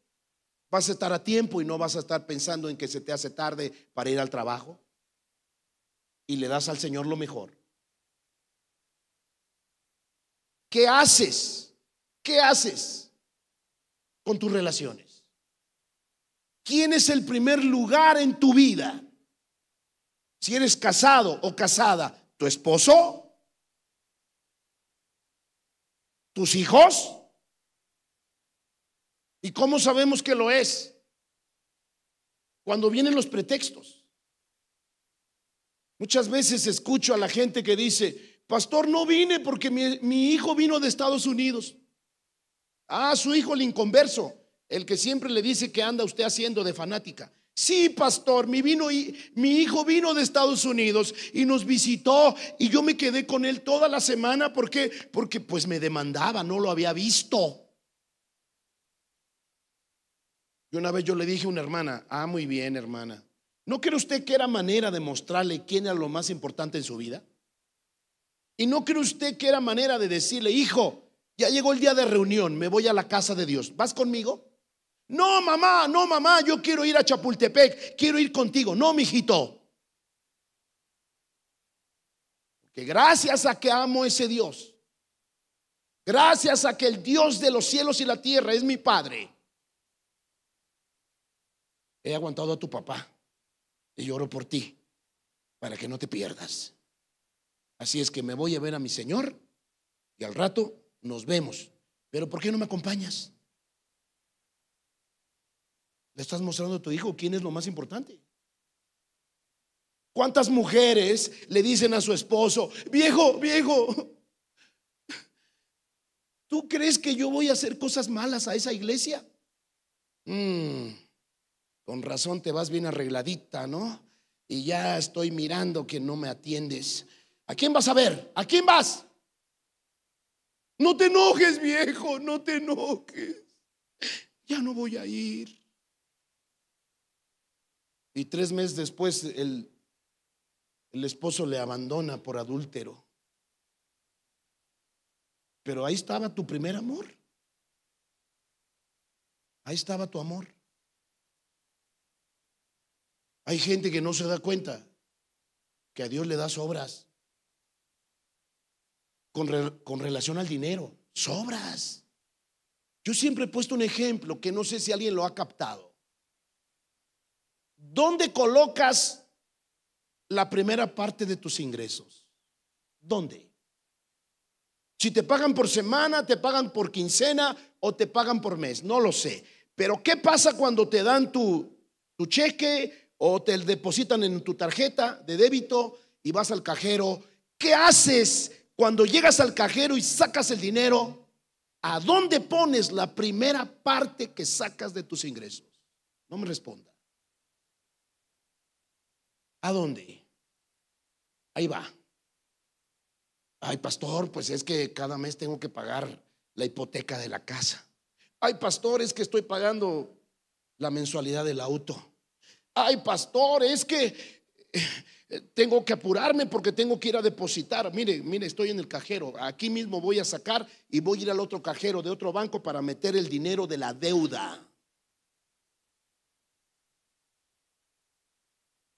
vas a estar a tiempo y no vas a estar pensando en que se te hace tarde para ir al trabajo. Y le das al Señor lo mejor. ¿Qué haces? ¿Qué haces con tus relaciones? ¿Quién es el primer lugar en tu vida? Si eres casado o casada, ¿tu esposo? ¿Tus hijos? ¿Y cómo sabemos que lo es? Cuando vienen los pretextos. Muchas veces escucho a la gente que dice, pastor, no vine porque mi hijo vino de Estados Unidos. Ah, su hijo el inconverso. El que siempre le dice que anda usted haciendo de fanática. Sí, pastor, mi hijo vino de Estados Unidos y nos visitó y yo me quedé con él toda la semana. ¿Por qué? Porque pues me demandaba, no lo había visto. Y una vez yo le dije a una hermana, ah, muy bien, hermana, ¿no cree usted que era manera de mostrarle quién era lo más importante en su vida? ¿Y no cree usted que era manera de decirle, hijo, ya llegó el día de reunión, me voy a la casa de Dios, ¿vas conmigo? No, mamá, no, mamá, yo quiero ir a Chapultepec, quiero ir contigo. No, mijito. Porque gracias a que amo ese Dios, gracias a que el Dios de los cielos y la tierra es mi Padre, he aguantado a tu papá y lloro por ti para que no te pierdas. Así es que me voy a ver a mi Señor y al rato nos vemos. Pero ¿por qué no me acompañas? Le estás mostrando a tu hijo quién es lo más importante. ¿Cuántas mujeres le dicen a su esposo, viejo, viejo, ¿tú crees que yo voy a hacer cosas malas a esa iglesia? Con razón te vas bien arregladita, ¿no? Y ya estoy mirando que no me atiendes. ¿A quién vas a ver? ¿A quién vas? No te enojes, viejo, no te enojes. Ya no voy a ir. Y 3 meses después el esposo le abandona por adúltero. Pero ahí estaba tu primer amor. Ahí estaba tu amor. Hay gente que no se da cuenta que a Dios le da sobras con relación al dinero. Sobras. Yo siempre he puesto un ejemplo que no sé si alguien lo ha captado. ¿Dónde colocas la primera parte de tus ingresos? ¿Dónde? Si te pagan por semana, te pagan por quincena o te pagan por mes, no lo sé. Pero ¿qué pasa cuando te dan tu cheque o te depositan en tu tarjeta de débito y vas al cajero? ¿Qué haces cuando llegas al cajero y sacas el dinero? ¿A dónde pones la primera parte que sacas de tus ingresos? No me responda. ¿A dónde? Ahí va. Ay, pastor, pues es que cada mes tengo que pagar la hipoteca de la casa. Ay, pastor, es que estoy pagando la mensualidad del auto. Ay, pastor, es que tengo que apurarme porque tengo que ir a depositar. Mire, estoy en el cajero. Aquí mismo voy a sacar y voy a ir al otro cajero de otro banco para meter el dinero de la deuda.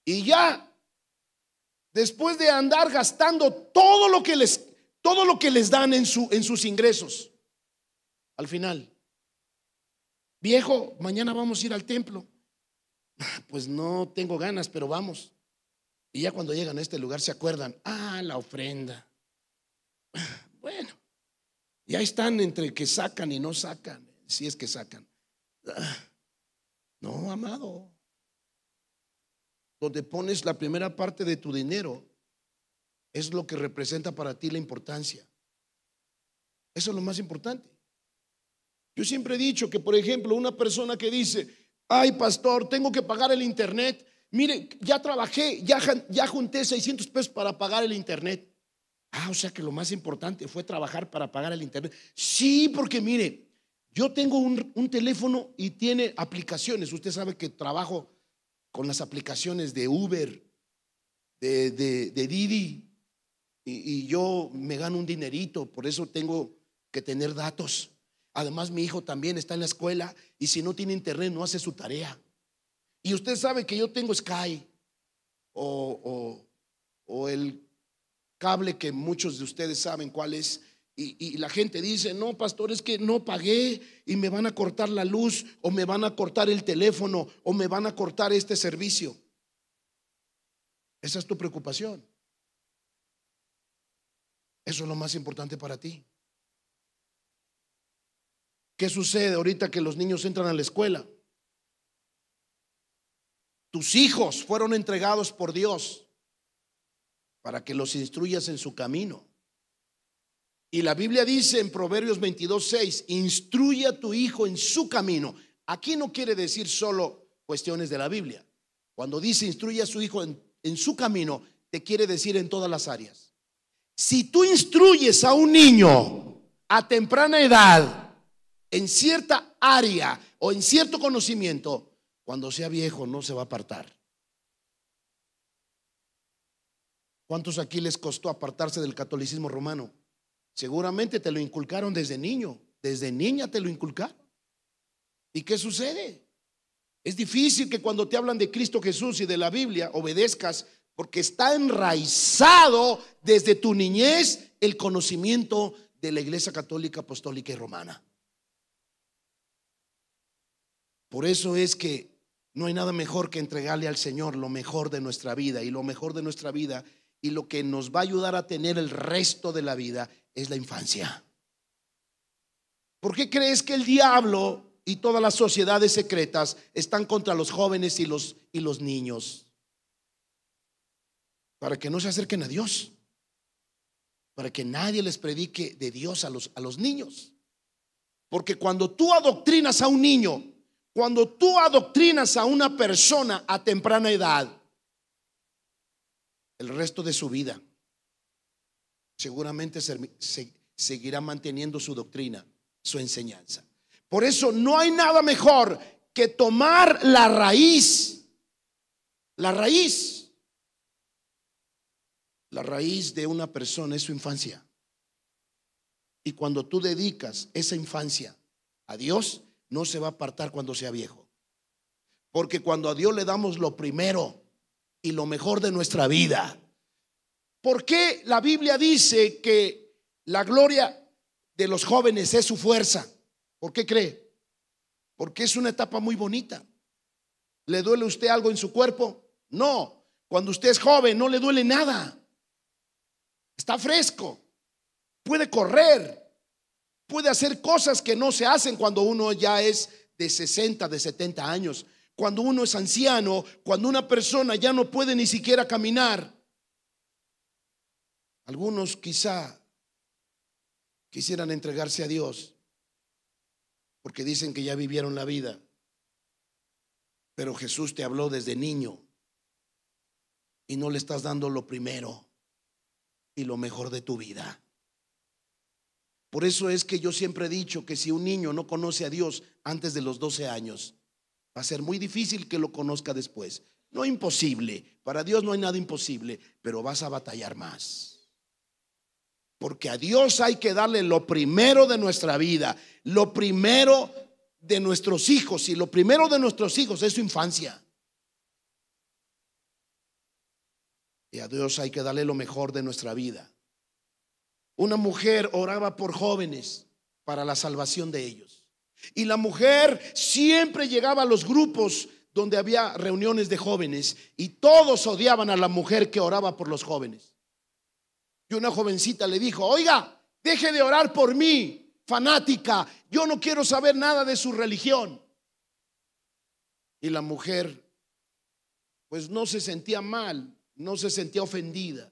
Y ya, después de andar gastando todo lo que les dan en sus ingresos, al final, viejo, mañana vamos a ir al templo. Pues no tengo ganas, pero vamos. Y ya cuando llegan a este lugar se acuerdan, la ofrenda. Bueno, ya están entre que sacan y no sacan, si es que sacan. No, amado. Donde pones la primera parte de tu dinero es lo que representa para ti la importancia. Eso es lo más importante. Yo siempre he dicho que, por ejemplo, una persona que dice, ay, pastor, tengo que pagar el internet. Mire, ya trabajé, ya junté 600 pesos para pagar el internet. O sea que lo más importante fue trabajar para pagar el internet. Sí, porque mire, yo tengo un teléfono y tiene aplicaciones. Usted sabe que trabajo con las aplicaciones de Uber, de Didi, y yo me gano un dinerito, por eso tengo que tener datos. Además, mi hijo también está en la escuela y si no tiene internet no hace su tarea. Y usted sabe que yo tengo Sky o el cable que muchos de ustedes saben cuál es. Y la gente dice, no, pastor, es que no pagué y me van a cortar la luz o me van a cortar el teléfono o me van a cortar este servicio. Esa es tu preocupación. Eso es lo más importante para ti. ¿Qué sucede ahorita que los niños entran a la escuela? Tus hijos fueron entregados por Dios para que los instruyas en su camino. Y la Biblia dice en Proverbios 22:6, instruye a tu hijo en su camino. Aquí no quiere decir solo cuestiones de la Biblia. Cuando dice instruye a su hijo en su camino, te quiere decir en todas las áreas. Si tú instruyes a un niño a temprana edad en cierta área o en cierto conocimiento, cuando sea viejo no se va a apartar. ¿Cuántos aquí les costó apartarse del catolicismo romano? Seguramente te lo inculcaron desde niño, desde niña te lo inculcaron. ¿Y qué sucede? Es difícil que cuando te hablan de Cristo Jesús y de la Biblia obedezcas, porque está enraizado desde tu niñez el conocimiento de la Iglesia Católica, Apostólica y Romana. Por eso es que no hay nada mejor que entregarle al Señor lo mejor de nuestra vida, y lo mejor de nuestra vida y lo que nos va a ayudar a tener el resto de la vida es la infancia. ¿Por qué crees que el diablo y todas las sociedades secretas están contra los jóvenes y los niños? Para que no se acerquen a Dios, para que nadie les predique de Dios a los niños. Porque cuando tú adoctrinas a un niño, cuando tú adoctrinas a una persona a temprana edad, el resto de su vida seguramente seguirá manteniendo su doctrina, su enseñanza. Por eso no hay nada mejor que tomar la raíz, la raíz de una persona es su infancia. Y cuando tú dedicas esa infancia a Dios, no se va a apartar cuando sea viejo. Porque cuando a Dios le damos lo primero y lo mejor de nuestra vida. ¿Por qué la Biblia dice que la gloria de los jóvenes es su fuerza? ¿Por qué cree? Porque es una etapa muy bonita. ¿Le duele a usted algo en su cuerpo? No. Cuando usted es joven no le duele nada. Está fresco. Puede correr. Puede hacer cosas que no se hacen cuando uno ya es de 60, de 70 años. Cuando uno es anciano, cuando una persona ya no puede ni siquiera caminar. Algunos quizá quisieran entregarse a Dios porque dicen que ya vivieron la vida. Pero Jesús te habló desde niño y no le estás dando lo primero y lo mejor de tu vida. Por eso es que yo siempre he dicho que si un niño no conoce a Dios antes de los 12 años, va a ser muy difícil que lo conozca después. No imposible, para Dios no hay nada imposible, pero vas a batallar más. Porque a Dios hay que darle lo primero de nuestra vida, lo primero de nuestros hijos, y lo primero de nuestros hijos es su infancia. Y a Dios hay que darle lo mejor de nuestra vida. Una mujer oraba por jóvenes para la salvación de ellos. Y la mujer siempre llegaba a los grupos donde había reuniones de jóvenes y todos odiaban a la mujer que oraba por los jóvenes. Y una jovencita le dijo: oiga, deje de orar por mí, fanática, yo no quiero saber nada de su religión. Y la mujer pues no se sentía mal, no se sentía ofendida.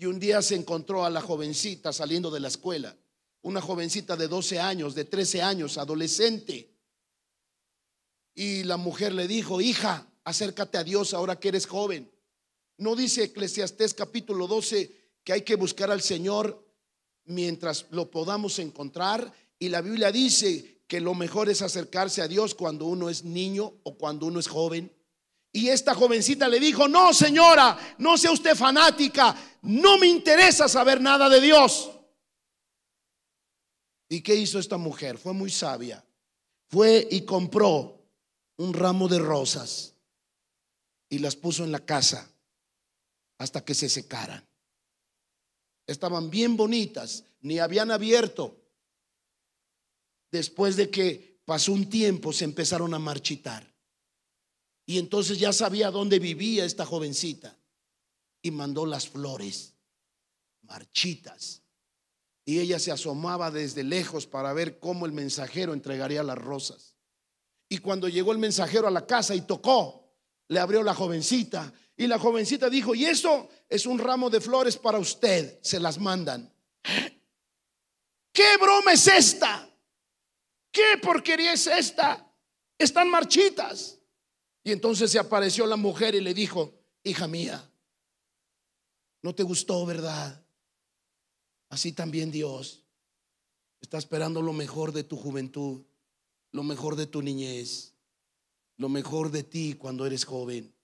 Y un día se encontró a la jovencita saliendo de la escuela, una jovencita de 12 años, de 13 años, adolescente. Y la mujer le dijo: hija, acércate a Dios ahora que eres joven. ¿No dice Eclesiastés capítulo 12 que hay que buscar al Señor mientras lo podamos encontrar? Y la Biblia dice que lo mejor es acercarse a Dios cuando uno es niño o cuando uno es joven. Y esta jovencita le dijo: no, señora, no sea usted fanática, no me interesa saber nada de Dios. ¿Y qué hizo esta mujer? Fue muy sabia. Fue y compró un ramo de rosas y las puso en la casa hasta que se secaran. Estaban bien bonitas, ni habían abierto. Después de que pasó un tiempo se empezaron a marchitar. Y entonces ya sabía dónde vivía esta jovencita y mandó las flores marchitas. Y ella se asomaba desde lejos para ver cómo el mensajero entregaría las rosas. Y cuando llegó el mensajero a la casa y tocó, le abrió la jovencita. Y la jovencita dijo: y eso es un ramo de flores para usted, se las mandan. ¿Qué broma es esta? ¿Qué porquería es esta? Están marchitas. Y entonces se apareció la mujer y le dijo: hija mía, no te gustó, ¿verdad? Así también Dios está esperando lo mejor de tu juventud, lo mejor de tu niñez, lo mejor de ti cuando eres joven.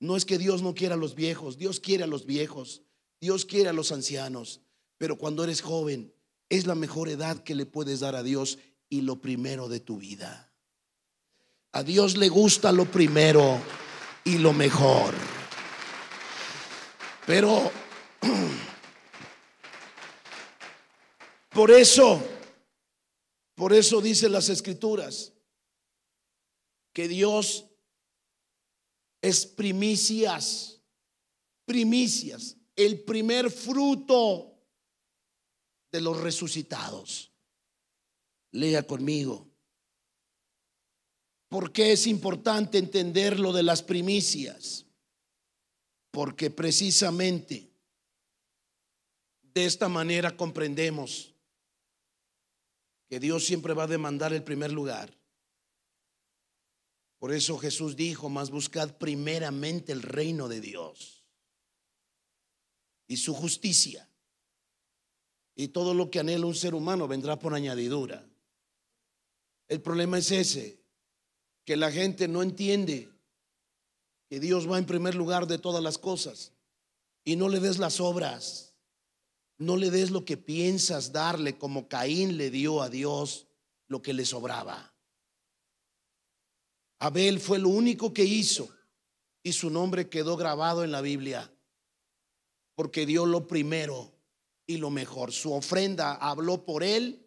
No es que Dios no quiera a los viejos, Dios quiere a los viejos, Dios quiere a los ancianos, pero cuando eres joven es la mejor edad que le puedes dar a Dios y lo primero de tu vida. A Dios le gusta lo primero y lo mejor. Pero por eso dicen las Escrituras que Dios es primicias, el primer fruto de los resucitados. Lea conmigo. ¿Por qué es importante entender lo de las primicias? Porque precisamente de esta manera comprendemos que Dios siempre va a demandar el primer lugar. Por eso Jesús dijo: mas buscad primeramente el reino de Dios y su justicia, Y todo lo que anhela un ser humano vendrá por añadidura. El problema es ese, que la gente no entiende que Dios va en primer lugar de todas las cosas. Y no le des las obras, no le des lo que piensas darle, como Caín le dio a Dios lo que le sobraba. Abel fue lo único que hizo y su nombre quedó grabado en la Biblia, porque dio lo primero y lo mejor. Su ofrenda habló por él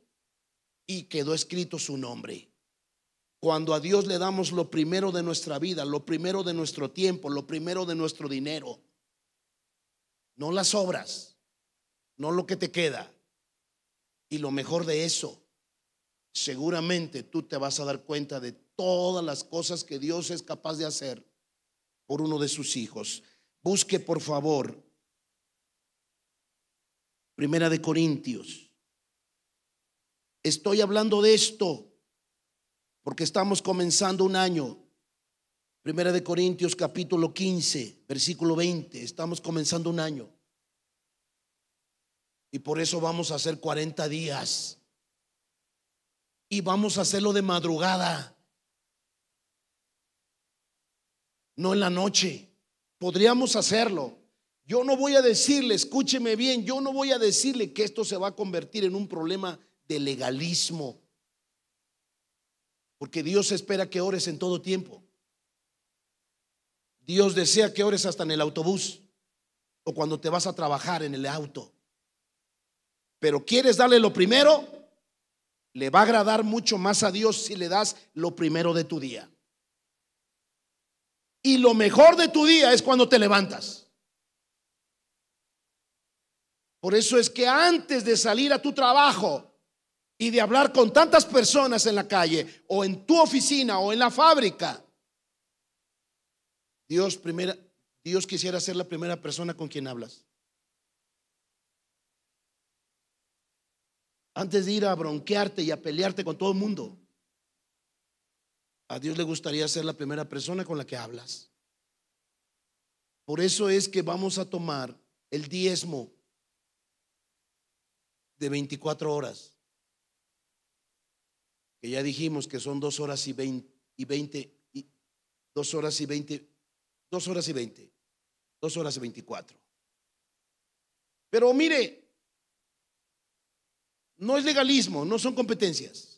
y quedó escrito su nombre. Cuando a Dios le damos lo primero de nuestra vida, lo primero de nuestro tiempo, lo primero de nuestro dinero, no las obras, no lo que te queda, y lo mejor de eso, seguramente tú te vas a dar cuenta de todas las cosas que Dios es capaz de hacer por uno de sus hijos. Busque por favor Primera de Corintios. Estoy hablando de esto porque estamos comenzando un año. Primera de Corintios capítulo 15, versículo 20. Estamos comenzando un año. Y por eso vamos a hacer 40 días. Y vamos a hacerlo de madrugada, no en la noche. Podríamos hacerlo. Yo no voy a decirle, escúcheme bien, yo no voy a decirle que esto se va a convertir en un problema de legalismo, porque Dios espera que ores en todo tiempo. Dios desea que ores hasta en el autobús o cuando te vas a trabajar en el auto. Pero quieres darle lo primero, le va a agradar mucho más a Dios si le das lo primero de tu día. Y lo mejor de tu día es cuando te levantas. Por eso es que antes de salir a tu trabajo y de hablar con tantas personas en la calle o en tu oficina o en la fábrica, Dios quisiera ser la primera persona con quien hablas. Antes de ir a bronquearte y a pelearte con todo el mundo, a Dios le gustaría ser la primera persona con la que hablas. Por eso es que vamos a tomar el diezmo de 24 horas. Que ya dijimos que son 2 horas y 24. Pero mire, no es legalismo, no son competencias.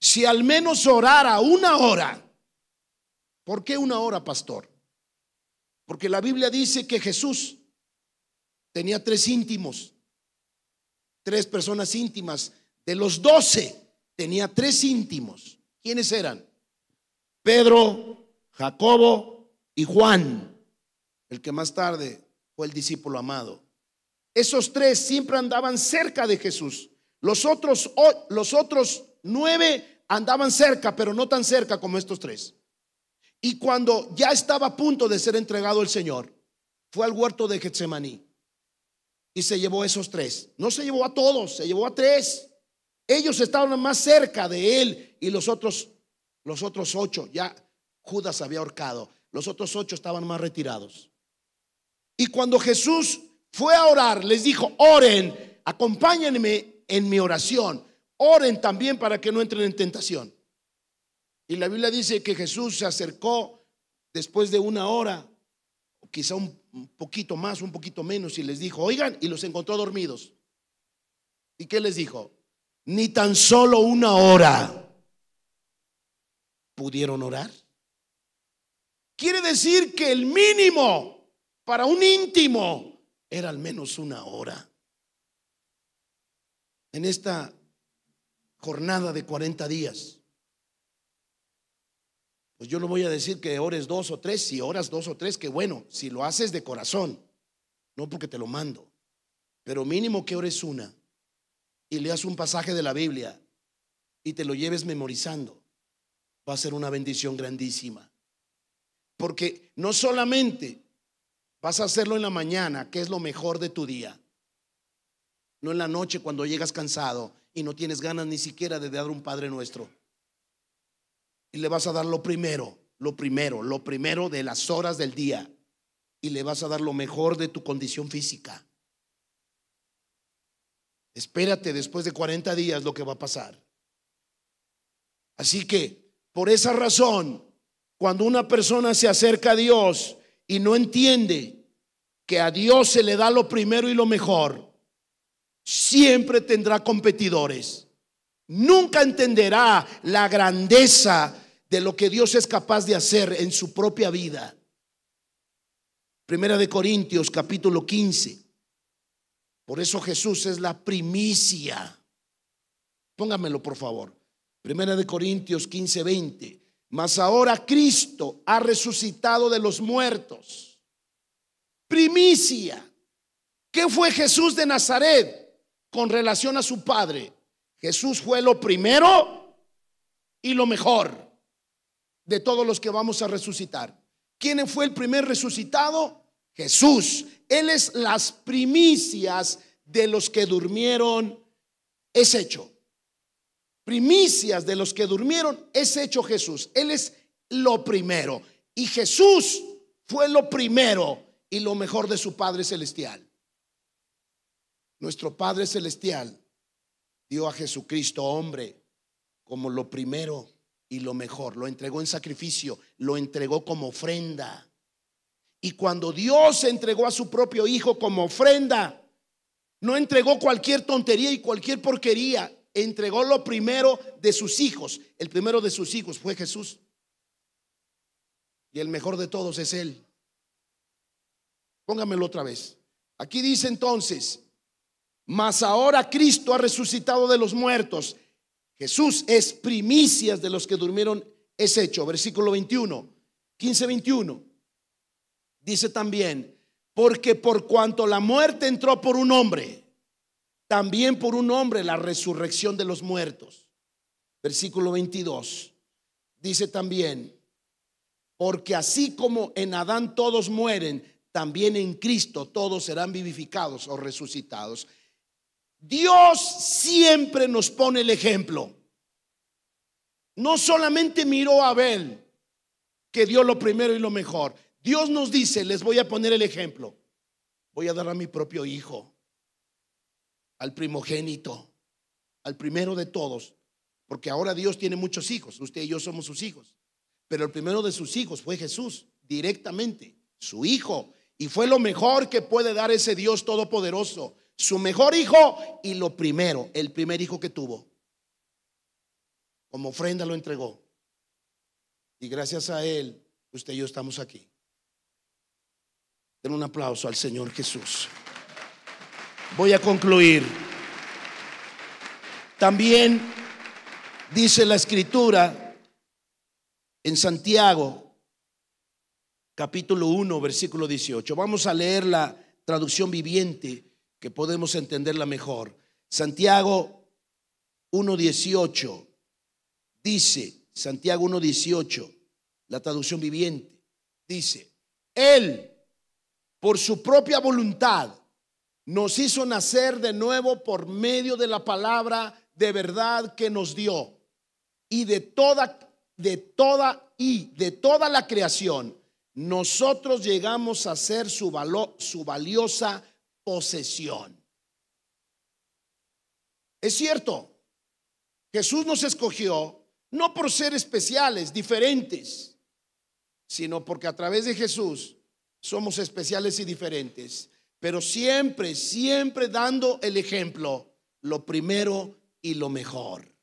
Si al menos orara una hora. ¿Por qué una hora, pastor? Porque la Biblia dice que Jesús tenía 3 íntimos, 3 personas íntimas. De los 12 tenía 3 íntimos. ¿Quiénes eran? Pedro, Jacobo y Juan, el que más tarde fue el discípulo amado. Esos 3 siempre andaban cerca de Jesús. Los otros 9 andaban cerca, pero no tan cerca como estos 3. Y cuando ya estaba a punto de ser entregado el Señor, fue al huerto de Getsemaní y se llevó a esos 3. No se llevó a todos, se llevó a 3. Ellos estaban más cerca de él, y los otros 8, ya Judas había ahorcado, los otros 8 estaban más retirados. Y cuando Jesús fue a orar, les dijo: oren, acompáñenme en mi oración, oren también para que no entren en tentación. Y la Biblia dice que Jesús se acercó después de una hora, o quizá un poquito más, un poquito menos, y les dijo: oigan, y los encontró dormidos. ¿Y qué les dijo? Ni tan solo una hora pudieron orar. Quiere decir que el mínimo para un íntimo era al menos una hora. En esta jornada de 40 días, pues yo no voy a decir que ores 2 o 3. Si oras 2 o 3, que bueno, si lo haces de corazón, no porque te lo mando, pero mínimo que ores una y leas un pasaje de la Biblia y te lo lleves memorizando, va a ser una bendición grandísima. Porque no solamente vas a hacerlo en la mañana, que es lo mejor de tu día, no en la noche cuando llegas cansado y no tienes ganas ni siquiera de dar un Padre Nuestro. Y le vas a dar lo primero de las horas del día, y le vas a dar lo mejor de tu condición física. Espérate después de 40 días lo que va a pasar. Así que por esa razón, cuando una persona se acerca a Dios y no entiende que a Dios se le da lo primero y lo mejor, siempre tendrá competidores. Nunca entenderá la grandeza de lo que Dios es capaz de hacer en su propia vida. Primera de Corintios capítulo 15. Por eso Jesús es la primicia. Póngamelo por favor. Primera de Corintios 15, 20. Mas ahora Cristo ha resucitado de los muertos. Primicia. ¿Qué fue Jesús de Nazaret con relación a su Padre? Jesús fue lo primero y lo mejor de todos los que vamos a resucitar. ¿Quién fue el primer resucitado? Jesús. Él es las primicias de los que durmieron, es hecho. Primicias de los que durmieron, es hecho Jesús. Él es lo primero. Y Jesús fue lo primero y lo mejor de su Padre Celestial. Nuestro Padre Celestial dio a Jesucristo hombre como lo primero y lo mejor. Lo entregó en sacrificio, lo entregó como ofrenda. Y cuando Dios entregó a su propio Hijo como ofrenda, no entregó cualquier tontería y cualquier porquería. Entregó lo primero de sus hijos. El primero de sus hijos fue Jesús. Y el mejor de todos es Él. Póngamelo otra vez. Aquí dice entonces: mas ahora Cristo ha resucitado de los muertos. Jesús es primicias de los que durmieron, es hecho. Versículo 21, 15, 21. Dice también: porque por cuanto la muerte entró por un hombre, también por un hombre la resurrección de los muertos. Versículo 22. Dice también: porque así como en Adán todos mueren, también en Cristo todos serán vivificados o resucitados. Dios siempre nos pone el ejemplo. No solamente miró a Abel, que dio lo primero y lo mejor. Dios nos dice: les voy a poner el ejemplo. Voy a dar a mi propio hijo, al primogénito, al primero de todos. Porque ahora Dios tiene muchos hijos. Usted y yo somos sus hijos. Pero el primero de sus hijos fue Jesús, directamente, su hijo. Y fue lo mejor que puede dar ese Dios todopoderoso. Su mejor hijo y lo primero, el primer hijo que tuvo. Como ofrenda lo entregó. Y gracias a Él, usted y yo estamos aquí. Den un aplauso al Señor Jesús. Voy a concluir. También dice la Escritura en Santiago, capítulo 1, versículo 18. Vamos a leer la traducción viviente, que podemos entenderla mejor. Santiago 1.18 dice, Santiago 1.18, la traducción viviente, dice: Él, por su propia voluntad, nos hizo nacer de nuevo por medio de la palabra de verdad que nos dio, y de toda la creación, nosotros llegamos a ser su valiosa posesión. Es cierto, Jesús nos escogió no por ser especiales, diferentes, sino porque a través de Jesús somos especiales y diferentes, pero siempre, siempre dando el ejemplo, lo primero y lo mejor.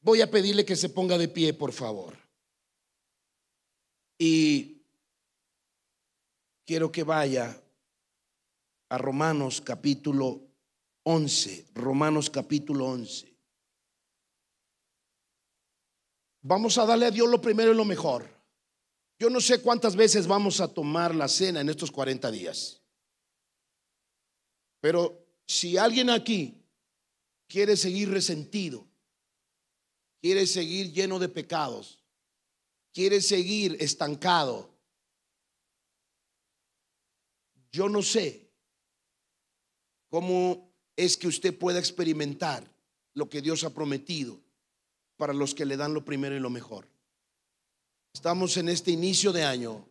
Voy a pedirle que se ponga de pie, por favor. Y quiero que vaya a Romanos capítulo 11, Romanos capítulo 11. Vamos a darle a Dios lo primero y lo mejor. Yo no sé cuántas veces vamos a tomar la cena en estos 40 días. Pero si alguien aquí quiere seguir resentido, quiere seguir lleno de pecados, quiere seguir estancado, yo no sé cómo es que usted pueda experimentar lo que Dios ha prometido para los que le dan lo primero y lo mejor. Estamos en este inicio de año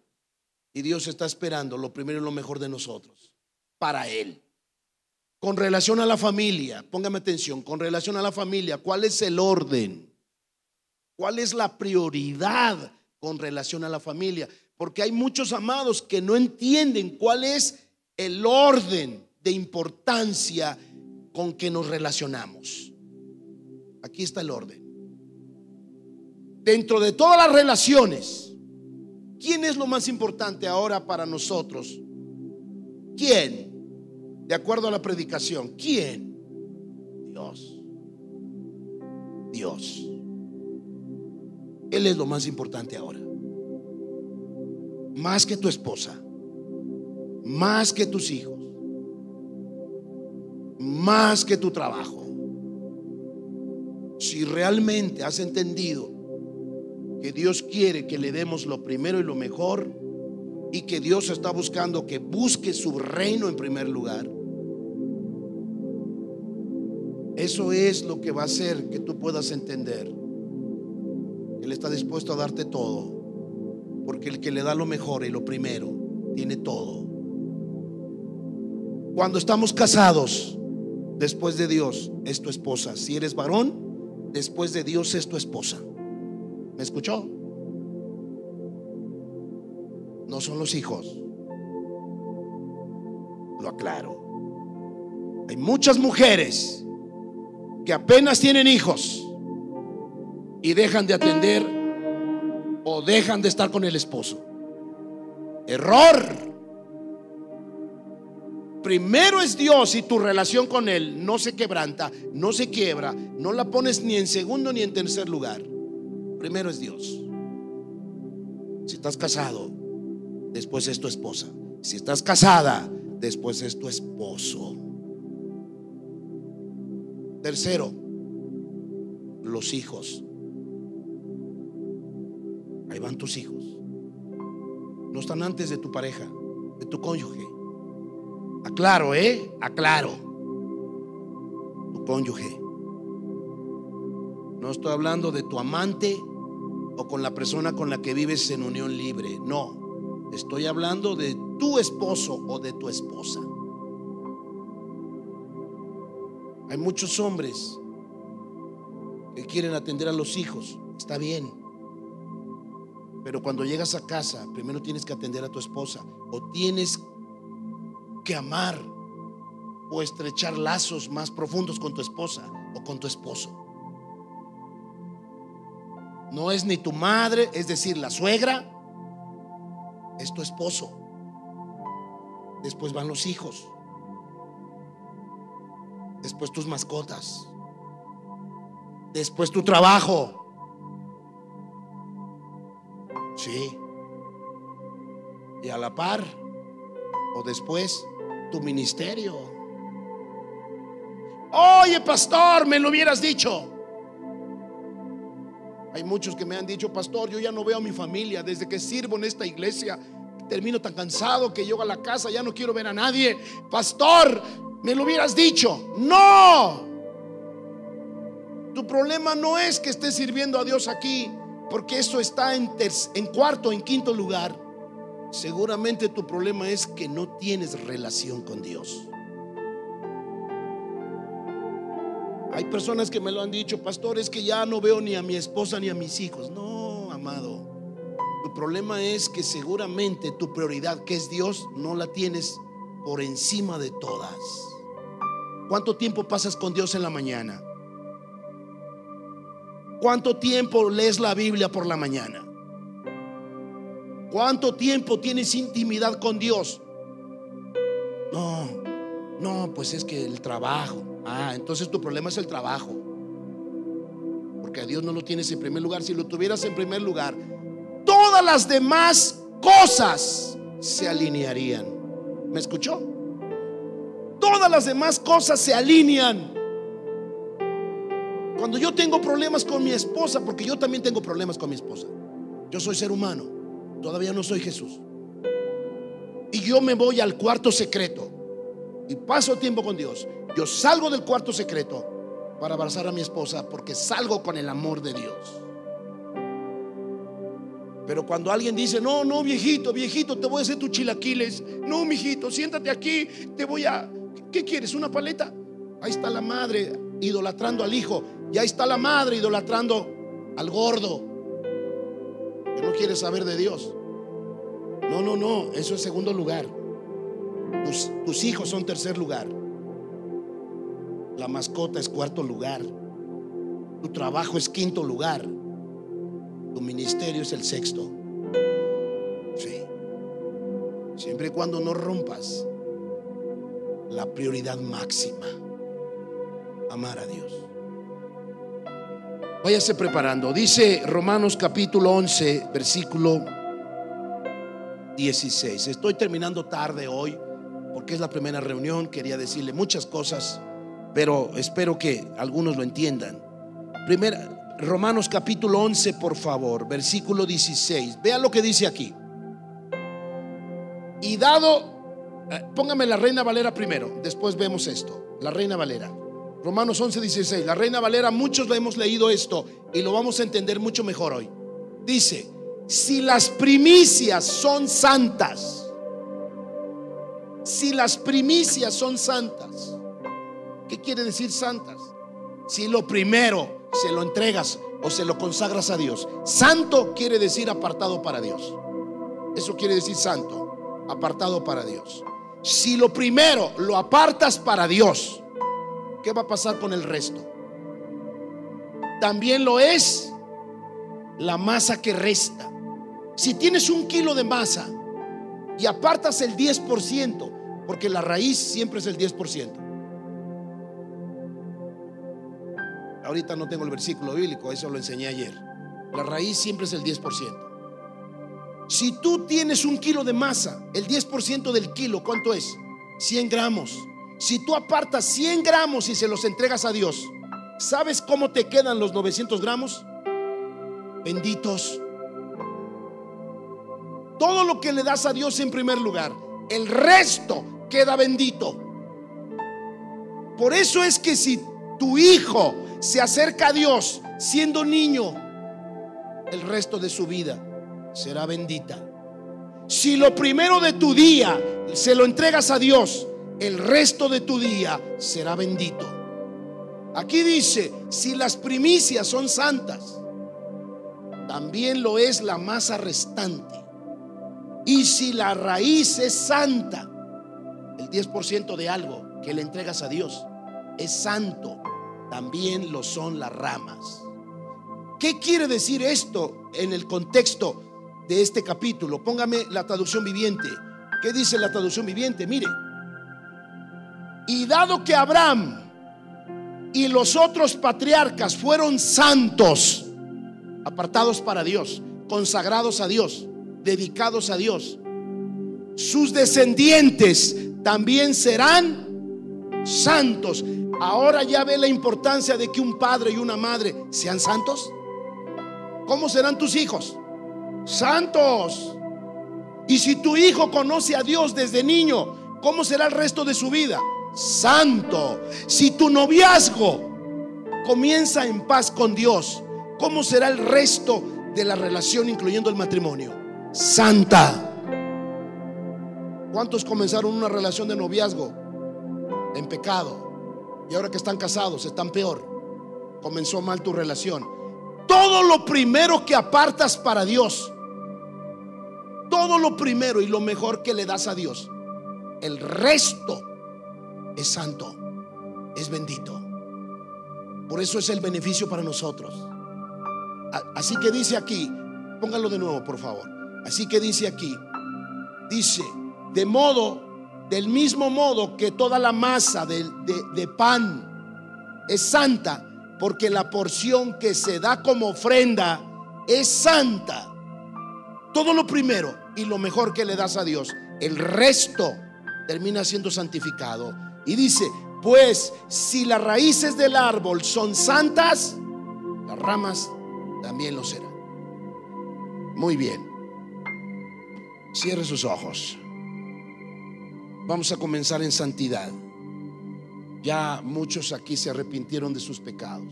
y Dios está esperando lo primero y lo mejor de nosotros para Él. Con relación a la familia, póngame atención, con relación a la familia, ¿cuál es el orden? ¿Cuál es la prioridad con relación a la familia? Porque hay muchos amados que no entienden cuál es el orden de importancia con que nos relacionamos. Aquí está el orden. Dentro de todas las relaciones, ¿quién es lo más importante ahora para nosotros? ¿Quién? De acuerdo a la predicación, ¿quién? Dios. Él es lo más importante ahora. Más que tu esposa, más que tus hijos, más que tu trabajo. Si realmente has entendido que Dios quiere que le demos lo primero y lo mejor, y que Dios está buscando que busque su reino en primer lugar, eso es lo que va a hacer que tú puedas entender. Él está dispuesto a darte todo, porque el que le da lo mejor y lo primero tiene todo. Cuando estamos casados, después de Dios es tu esposa. Si eres varón, después de Dios es tu esposa. ¿Me escuchó? No son los hijos. Lo aclaro. Hay muchas mujeres que apenas tienen hijos y dejan de atender o dejan de estar con el esposo. Error. Primero es Dios y tu relación con Él no se quebranta, no se quiebra, no la pones ni en segundo ni en tercer lugar. Primero es Dios. Si estás casado, después es tu esposa. Si estás casada, después es tu esposo. Tercero, los hijos. Ahí van tus hijos. No están antes de tu pareja, de tu cónyuge. Aclaro, aclaro. Tu cónyuge. No estoy hablando de tu amante o con la persona con la que vives en unión libre. No. Estoy hablando de tu esposo o de tu esposa. Hay muchos hombres que quieren atender a los hijos. Está bien. Pero cuando llegas a casa, primero tienes que atender a tu esposa, o tienes que amar o estrechar lazos más profundos con tu esposa o con tu esposo. No es ni tu madre, es decir, la suegra, es tu esposo. Después van los hijos. Después tus mascotas. Después tu trabajo. Sí. Y a la par o después tu ministerio. Oye, pastor, me lo hubieras dicho. Hay muchos que me han dicho: pastor, yo ya no veo a mi familia desde que sirvo en esta iglesia. Termino tan cansado que llego a la casa, ya no quiero ver a nadie. Pastor, me lo hubieras dicho. No. Tu problema no es que estés sirviendo a Dios aquí, porque eso está en cuarto, en quinto lugar. Seguramente tu problema es que no tienes relación con Dios. Hay personas que me lo han dicho: pastor, es que ya no veo ni a mi esposa ni a mis hijos. No, amado, tu problema es que seguramente tu prioridad, que es Dios, no la tienes por encima de todas. ¿Cuánto tiempo pasas con Dios en la mañana? ¿Cuánto tiempo lees la Biblia por la mañana? ¿Cuánto tiempo tienes intimidad con Dios? No, pues es que el trabajo. Entonces tu problema es el trabajo, porque a Dios no lo tienes en primer lugar. Si lo tuvieras en primer lugar, todas las demás cosas se alinearían. ¿Me escuchó? Todas las demás cosas se alinean. Cuando yo tengo problemas con mi esposa, porque yo también tengo problemas con mi esposa, yo soy ser humano, todavía no soy Jesús, y yo me voy al cuarto secreto y paso tiempo con Dios. Yo salgo del cuarto secreto para abrazar a mi esposa, porque salgo con el amor de Dios. Pero cuando alguien dice: no, viejito, te voy a hacer tus chilaquiles. No, mijito, siéntate aquí, te voy a ¿Qué quieres? ¿Una paleta? Ahí está la madre idolatrando al hijo, y ahí está la madre idolatrando al gordo que no quiere saber de Dios. No, no, no, eso es segundo lugar. Tus hijos son tercer lugar. La mascota es cuarto lugar. Tu trabajo es quinto lugar. Tu ministerio es el sexto. Sí. Siempre y cuando no rompas la prioridad máxima: amar a Dios. Váyase preparando. Dice Romanos capítulo 11, versículo 16. Estoy terminando tarde hoy porque es la primera reunión. Quería decirle muchas cosas, pero espero que algunos lo entiendan. Romanos capítulo 11, por favor, versículo 16. Vea lo que dice aquí. Y dado, póngame la Reina Valera primero, después vemos esto. La Reina Valera. Romanos 11, 16. La Reina Valera, muchos le hemos leído esto y lo vamos a entender mucho mejor hoy. Dice: si las primicias son santas, si las primicias son santas, ¿qué quiere decir santas? Si lo primero se lo entregas o se lo consagras a Dios. Santo quiere decir apartado para Dios. Eso quiere decir santo, apartado para Dios. Si lo primero lo apartas para Dios, ¿qué va a pasar con el resto? También lo es la masa que resta. Si tienes un kilo de masa y apartas el 10%, porque la raíz siempre es el 10%. Ahorita no tengo el versículo bíblico, eso lo enseñé ayer. La raíz siempre es el 10%. Si tú tienes un kilo de masa, el 10% del kilo, ¿cuánto es? 100 gramos. Si tú apartas 100 gramos y se los entregas a Dios, ¿sabes cómo te quedan los 900 gramos? Benditos. Todo lo que le das a Dios en primer lugar, el resto queda bendito. Por eso es que si tu hijo se acerca a Dios siendo niño, el resto de su vida será bendita. Si lo primero de tu día se lo entregas a Dios, el resto de tu día será bendito. Aquí dice: si las primicias son santas, también lo es la masa restante. Y si la raíz es santa, el 10% de algo que le entregas a Dios es santo, también lo son las ramas. ¿Qué quiere decir esto en el contexto de este capítulo? Póngame la Traducción Viviente. ¿Qué dice la Traducción Viviente? Mire: y dado que Abraham y los otros patriarcas fueron santos, apartados para Dios, consagrados a Dios, dedicados a Dios, sus descendientes también serán santos. Ahora ya ve la importancia de que un padre y una madre sean santos. ¿Cómo serán tus hijos? Santos. Y si tu hijo conoce a Dios desde niño, ¿cómo será el resto de su vida? Santo. Si tu noviazgo comienza en paz con Dios, ¿cómo será el resto de la relación, incluyendo el matrimonio? Santa. ¿Cuántos comenzaron una relación de noviazgo en pecado? Y ahora que están casados, están peor. Comenzó mal tu relación. Todo lo primero que apartas para Dios, todo lo primero y lo mejor que le das a Dios, el resto es santo, es bendito. Por eso es el beneficio para nosotros. Así que dice aquí, póngalo de nuevo por favor. Así que dice aquí, dice: del mismo modo que toda la masa de pan es santa, porque la porción que se da como ofrenda es santa. Todo lo primero y lo mejor que le das a Dios, el resto termina siendo santificado. Y dice: pues si las raíces del árbol son santas, las ramas también lo será. Muy bien. Cierre sus ojos. Vamos a comenzar en santidad. Ya muchos aquí se arrepintieron de sus pecados.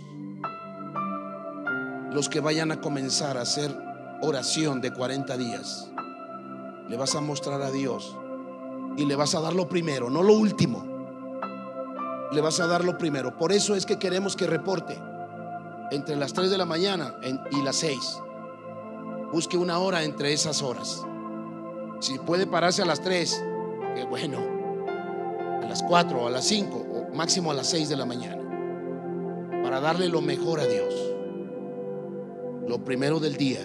Los que vayan a comenzar a hacer oración de 40 días, le vas a mostrar a Dios y le vas a dar lo primero, no lo último. le vas a dar lo primero. Por eso es que queremos que reporte entre las 3 de la mañana y las 6. Busque una hora entre esas horas. Si puede pararse a las 3, qué bueno. A las 4, a las 5 o máximo a las 6 de la mañana, para darle lo mejor a Dios. Lo primero del día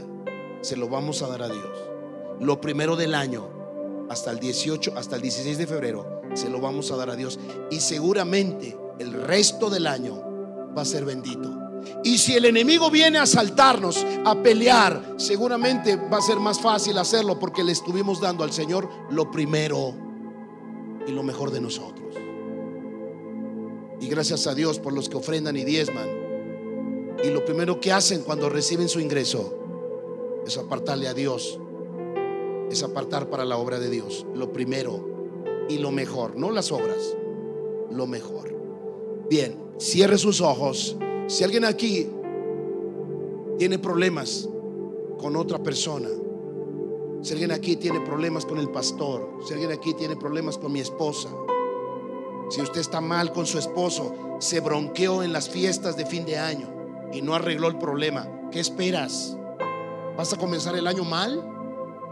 se lo vamos a dar a Dios. Lo primero del año, hasta el 18, hasta el 16 de febrero, se lo vamos a dar a Dios. Y seguramente el resto del año va a ser bendito. Y si el enemigo viene a asaltarnos, a pelear, seguramente va a ser más fácil hacerlo, porque le estuvimos dando al Señor lo primero y lo mejor de nosotros. Y gracias a Dios por los que ofrendan y diezman. Y lo primero que hacen cuando reciben su ingreso es apartarle a Dios, es apartar para la obra de Dios lo primero y lo mejor, no las obras, lo mejor. Bien, cierre sus ojos. Si alguien aquí tiene problemas con otra persona, si alguien aquí tiene problemas con el pastor, si alguien aquí tiene problemas con mi esposa, si usted está mal con su esposo, se bronqueó en las fiestas de fin de año y no arregló el problema, ¿qué esperas? ¿Vas a comenzar el año mal?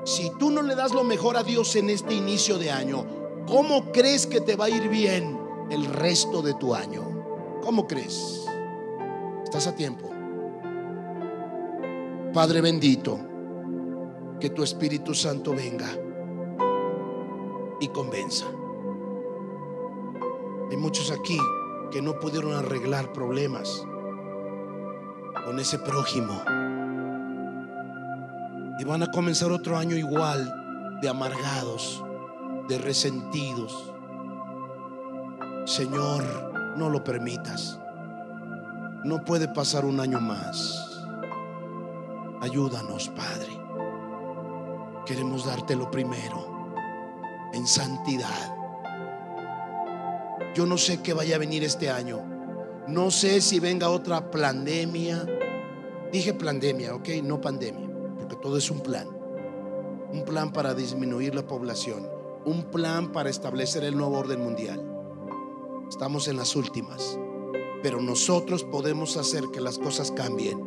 Si tú no le das lo mejor a Dios en este inicio de año, ¿cómo crees que te va a ir bien el resto de tu año? ¿Cómo crees? Estás a tiempo. Padre bendito, que tu Espíritu Santo venga y convenza. Hay muchos aquí que no pudieron arreglar problemas con ese prójimo, y van a comenzar otro año igual de amargados, de resentidos. Señor, no lo permitas. No puede pasar un año más. Ayúdanos, Padre. Queremos darte lo primero en santidad. Yo no sé qué vaya a venir este año. No sé si venga otra pandemia. Dije pandemia, ok, no pandemia. Todo es un plan para disminuir la población, un plan para establecer el nuevo orden mundial. Estamos en las últimas, pero nosotros podemos hacer que las cosas cambien,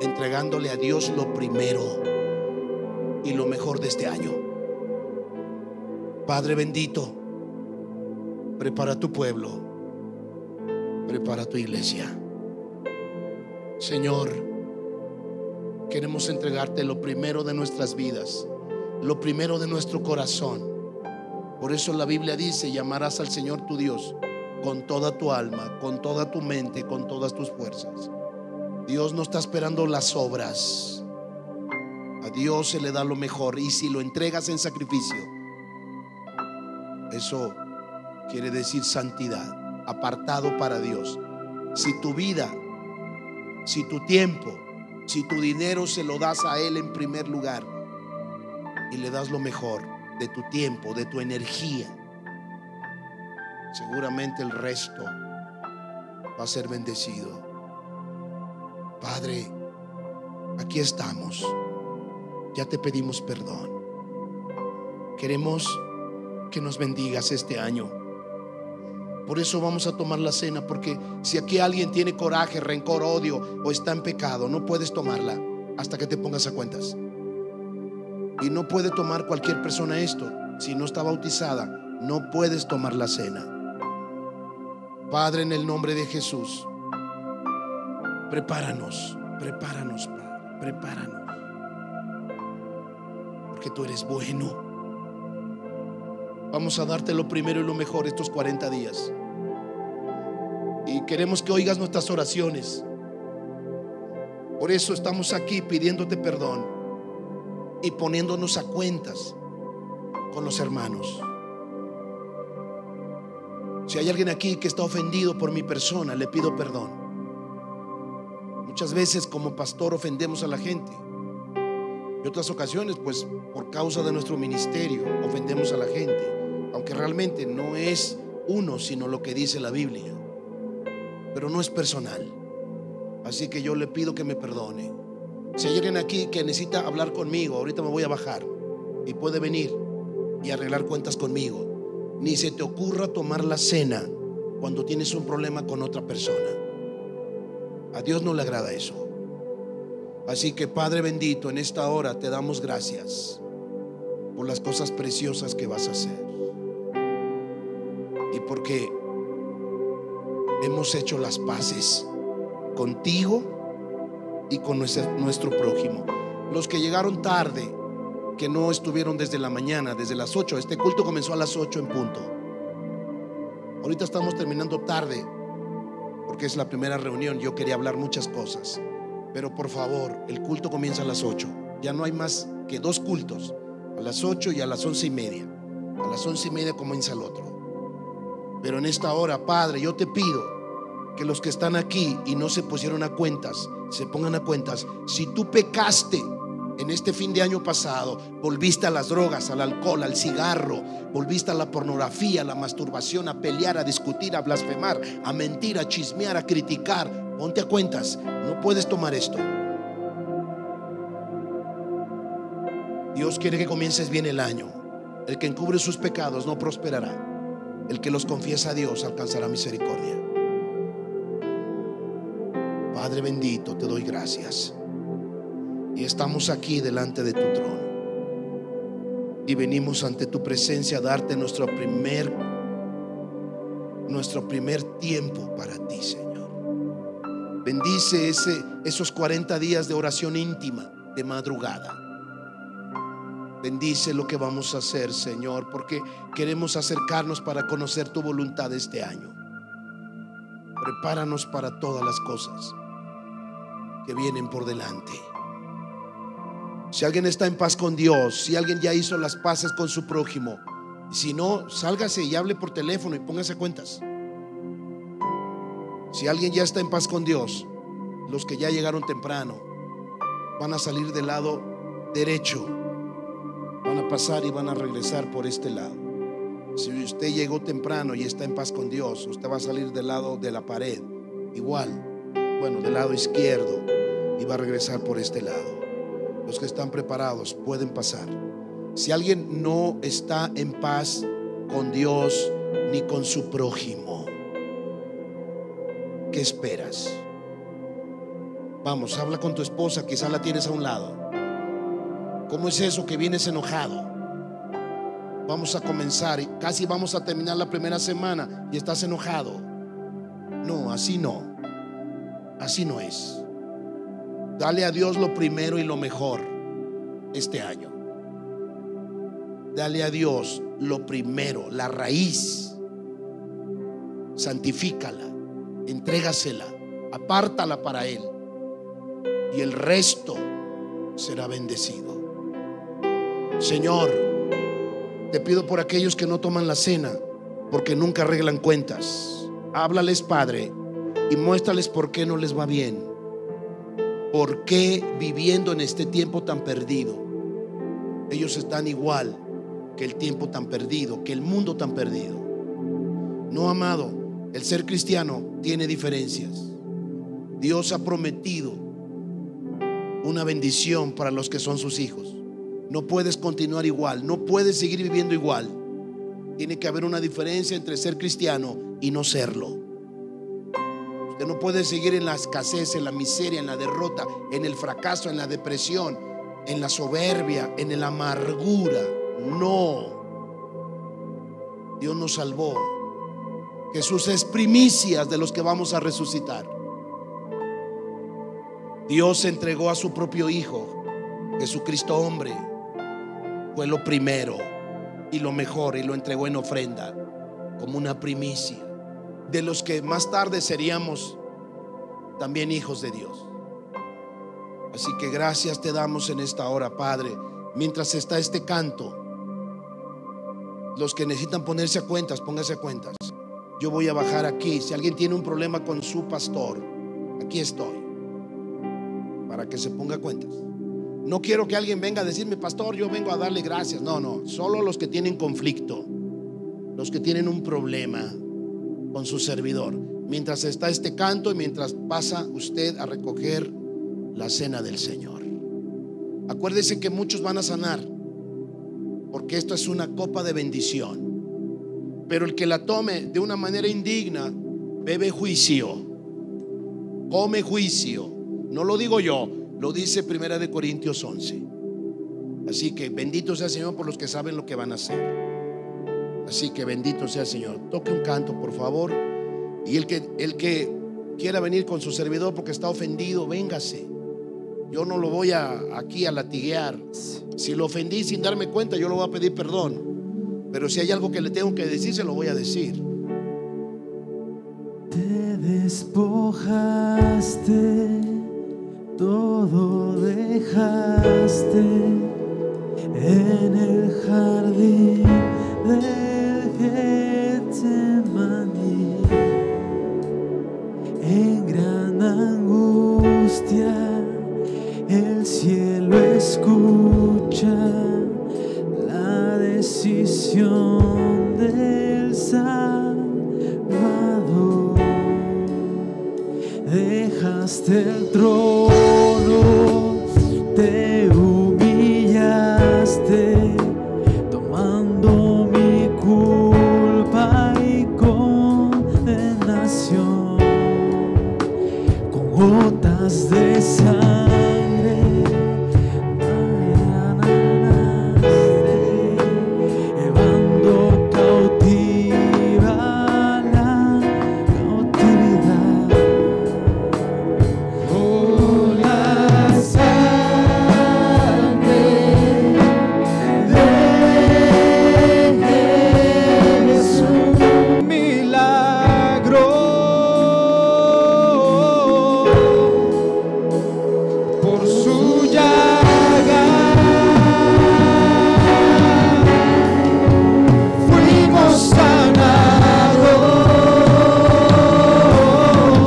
entregándole a Dios lo primero y lo mejor de este año. Padre bendito, prepara tu pueblo, prepara tu iglesia. Señor, queremos entregarte lo primero de nuestras vidas, lo primero de nuestro corazón. Por eso la Biblia dice: llamarás al Señor tu Dios con toda tu alma, con toda tu mente, con todas tus fuerzas. Dios no está esperando las obras. A Dios se le da lo mejor, y si lo entregas en sacrificio, eso quiere decir santidad, apartado para Dios. Si tu vida, si tu tiempo, si tu dinero se lo das a Él en primer lugar, y le das lo mejor de tu tiempo, de tu energía, seguramente el resto va a ser bendecido. Padre, aquí estamos. Ya te pedimos perdón. Queremos que nos bendigas este año. Por eso vamos a tomar la cena, porque si aquí alguien tiene coraje, rencor, odio o está en pecado, no puedes tomarla hasta que te pongas a cuentas. Y no puede tomar cualquier persona esto. Si no está bautizada, no puedes tomar la cena. Padre, en el nombre de Jesús, prepáranos, prepáranos, Padre, prepáranos, porque tú eres bueno. Vamos a darte lo primero y lo mejor estos 40 días. Y queremos que oigas nuestras oraciones. Por eso estamos aquí pidiéndote perdón y poniéndonos a cuentas con los hermanos. Si hay alguien aquí que está ofendido por mi persona, le pido perdón. Muchas veces como pastor ofendemos a la gente. Y otras ocasiones, pues por causa de nuestro ministerio, ofendemos a la gente, aunque realmente no es uno sino lo que dice la Biblia, pero no es personal. Así que yo le pido que me perdone. Si hay alguien aquí que necesita hablar conmigo, ahorita me voy a bajar y puede venir y arreglar cuentas conmigo. Ni se te ocurra tomar la cena cuando tienes un problema con otra persona. A Dios no le agrada eso. Así que, Padre bendito, en esta hora te damos gracias por las cosas preciosas que vas a hacer y porque hemos hecho las paces contigo y con nuestro prójimo. Los que llegaron tarde, que no estuvieron desde la mañana, desde las 8, este culto comenzó a las 8 en punto. Ahorita estamos terminando tarde porque es la primera reunión. Yo quería hablar muchas cosas, pero por favor, el culto comienza a las 8. Ya no hay más que dos cultos, a las 8 y a las 11:30. A las 11:30 comienza el otro. Pero en esta hora, Padre, yo te pido que los que están aquí y no se pusieron a cuentas, se pongan a cuentas. Si tú pecaste en este fin de año pasado, volviste a las drogas, al alcohol, al cigarro, volviste a la pornografía, a la masturbación, a pelear, a discutir, a blasfemar, a mentir, a chismear, a criticar, ponte a cuentas. No puedes tomar esto. Dios quiere que comiences bien el año. El que encubre sus pecados no prosperará. El que los confiesa a Dios alcanzará misericordia. Padre bendito, te doy gracias. Y estamos aquí delante de tu trono y venimos ante tu presencia a darte nuestro primer tiempo para ti, Señor. Bendice esos 40 días de oración íntima de madrugada. Bendice lo que vamos a hacer, Señor, porque queremos acercarnos para conocer tu voluntad este año. Prepáranos para todas las cosas que vienen por delante. Si alguien está en paz con Dios, si alguien ya hizo las paces con su prójimo, si no, sálgase y hable por teléfono y póngase a cuentas. Si alguien ya está en paz con Dios, los que ya llegaron temprano van a salir del lado derecho, van a pasar y van a regresar por este lado. Si usted llegó temprano y está en paz con Dios, usted va a salir del lado de la pared, igual, bueno, del lado izquierdo, y va a regresar por este lado. Los que están preparados pueden pasar. Si alguien no está en paz con Dios ni con su prójimo, ¿qué esperas? Vamos, habla con tu esposa, quizás la tienes a un lado. ¿Cómo es eso que vienes enojado? Vamos a comenzar y casi vamos a terminar la primera semana y estás enojado. No, así no. Así no es. Dale a Dios lo primero y lo mejor este año. Dale a Dios lo primero, la raíz. Santifícala, entrégasela, apártala para Él, y el resto será bendecido. Señor, te pido por aquellos que no toman la cena porque nunca arreglan cuentas. Háblales, Padre, y muéstrales por qué no les va bien. ¿Por qué viviendo en este tiempo tan perdido? Ellos están igual que el tiempo tan perdido, que el mundo tan perdido. No, amado, el ser cristiano tiene diferencias. Dios ha prometido una bendición para los que son sus hijos. No puedes continuar igual, no puedes seguir viviendo igual. Tiene que haber una diferencia entre ser cristiano y no serlo. Usted no puede seguir en la escasez, en la miseria, en la derrota, en el fracaso, en la depresión, en la soberbia, en la amargura. No. Dios nos salvó. Jesús es primicias de los que vamos a resucitar. Dios entregó a su propio Hijo, Jesucristo hombre. Fue lo primero y lo mejor, y lo entregó en ofrenda como una primicia de los que más tarde seríamos también hijos de Dios. Así que gracias te damos en esta hora, Padre. Mientras está este canto, los que necesitan ponerse a cuentas, pónganse a cuentas. Yo voy a bajar aquí. Si alguien tiene un problema con su pastor, aquí estoy para que se ponga a cuentas. No quiero que alguien venga a decirme: pastor, yo vengo a darle gracias. No, no, solo los que tienen conflicto, los que tienen un problema con su servidor. Mientras está este canto y mientras pasa usted a recoger la cena del Señor. Acuérdese que muchos van a sanar, porque esto es una copa de bendición. Pero el que la tome de una manera indigna bebe juicio, come juicio. No lo digo yo, lo dice Primera de Corintios 11. Así que bendito sea el Señor por los que saben lo que van a hacer. Así que bendito sea el Señor. Toque un canto, por favor. Y el que quiera venir con su servidor porque está ofendido, véngase. Yo no lo voy aquí a latiguear. Si lo ofendí sin darme cuenta, yo lo voy a pedir perdón. Pero si hay algo que le tengo que decir, se lo voy a decir. Te despojaste, todo dejaste en el jardín del Getsemaní, en gran angustia el cielo escucha la decisión del Salvador. Dejaste el trono, te humillaste, tomando mi culpa y condenación. Con gotas de sangre ganaste, llevando cautiva la cautividad. Con la sangre de Jesús, milagro, por su llaga fuimos sanados. En su sangre está mi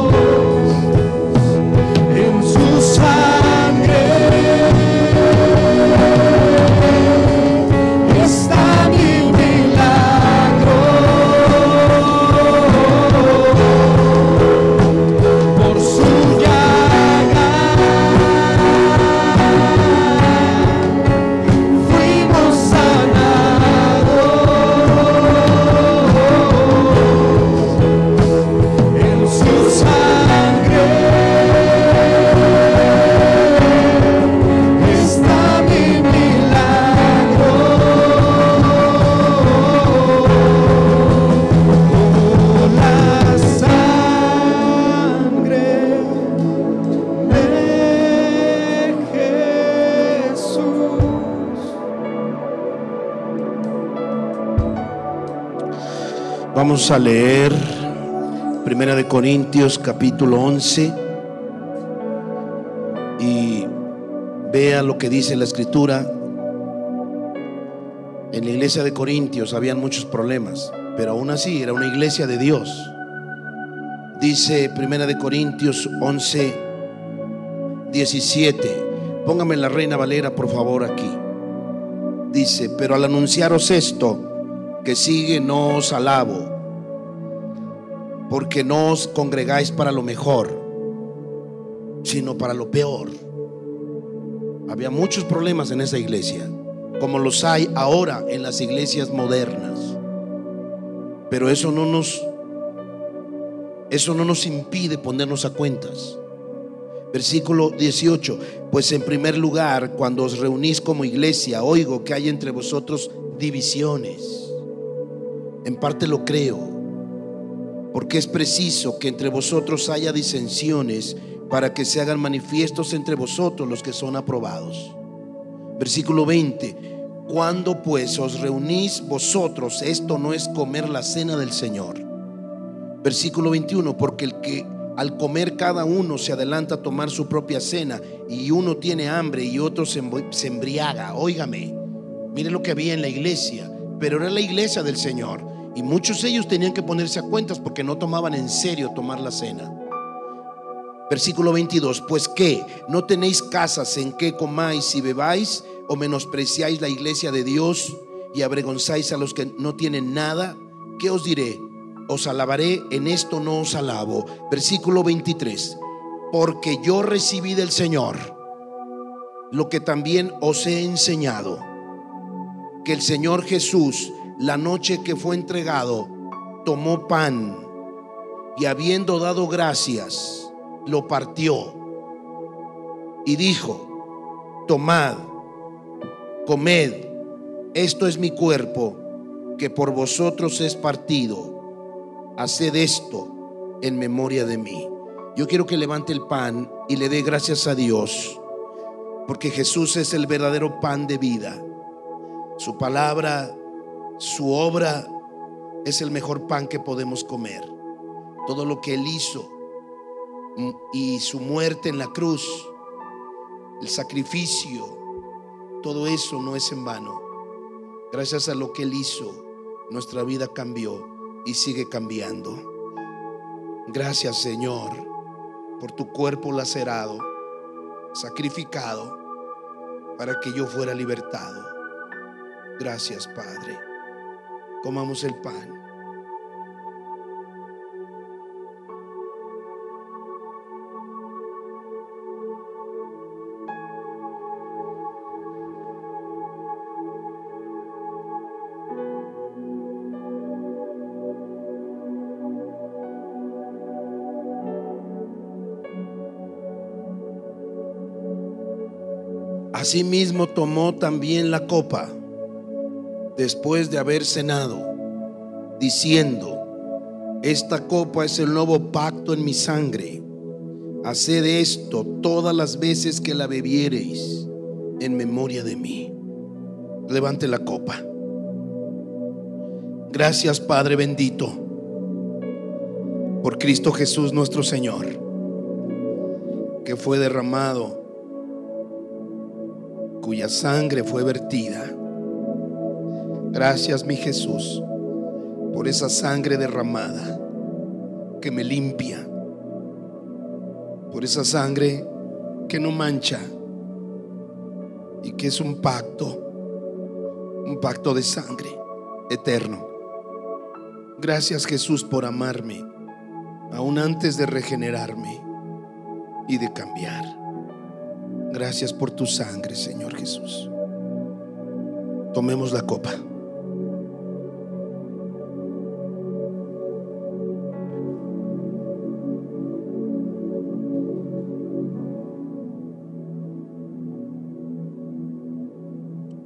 milagro. Por su llaga fuimos sanados. En su sangre está mi milagro. Por la sangre de Jesús. Vamos a leer Primera de Corintios capítulo 11 y vea lo que dice la escritura. En la iglesia de Corintios habían muchos problemas, pero aún así era una iglesia de Dios. Dice Primera de Corintios 11, 17. Póngame la Reina Valera, por favor, aquí. Dice: pero al anunciaros esto que sigue, no os alabo, porque no os congregáis para lo mejor, sino para lo peor. Había muchos problemas en esa iglesia, como los hay ahora en las iglesias modernas. Pero eso no nos impide ponernos a cuentas. Versículo 18. Pues en primer lugar, cuando os reunís como iglesia, oigo que hay entre vosotros divisiones. En parte lo creo, porque es preciso que entre vosotros haya disensiones, para que se hagan manifiestos entre vosotros los que son aprobados. Versículo 20. Cuando pues os reunís vosotros, esto no es comer la cena del Señor. Versículo 21. Porque el que al comer cada uno se adelanta a tomar su propia cena, y uno tiene hambre y otro se embriaga. Óigame, mire lo que había en la iglesia, pero era la iglesia del Señor, y muchos de ellos tenían que ponerse a cuentas porque no tomaban en serio tomar la cena. Versículo 22. Pues que no tenéis casas en que comáis y bebáis, o menospreciáis la iglesia de Dios y avergonzáis a los que no tienen nada. ¿Qué os diré? Os alabaré, en esto no os alabo. Versículo 23. Porque yo recibí del Señor lo que también os he enseñado, que el Señor Jesús, la noche que fue entregado, tomó pan y habiendo dado gracias, lo partió y dijo: tomad, comed, esto es mi cuerpo que por vosotros es partido, haced esto en memoria de mí. Yo quiero que levante el pan y le dé gracias a Dios, porque Jesús es el verdadero pan de vida. Su palabra, su obra es el mejor pan que podemos comer. Todo lo que Él hizo y su muerte en la cruz, el sacrificio, todo eso no es en vano. Gracias a lo que Él hizo, nuestra vida cambió y sigue cambiando. Gracias, Señor, por tu cuerpo lacerado, sacrificado para que yo fuera libertado. Gracias, Padre. Comamos el pan. Asimismo tomó también la copa después de haber cenado, diciendo: esta copa es el nuevo pacto en mi sangre. Haced esto todas las veces que la bebiereis en memoria de mí. Levante la copa. Gracias, Padre bendito, por Cristo Jesús nuestro Señor, que fue derramado, cuya sangre fue vertida. Gracias, mi Jesús, por esa sangre derramada que me limpia, por esa sangre que no mancha y que es un pacto de sangre eterno. Gracias, Jesús, por amarme aún antes de regenerarme y de cambiar. Gracias por tu sangre, Señor Jesús. Tomemos la copa.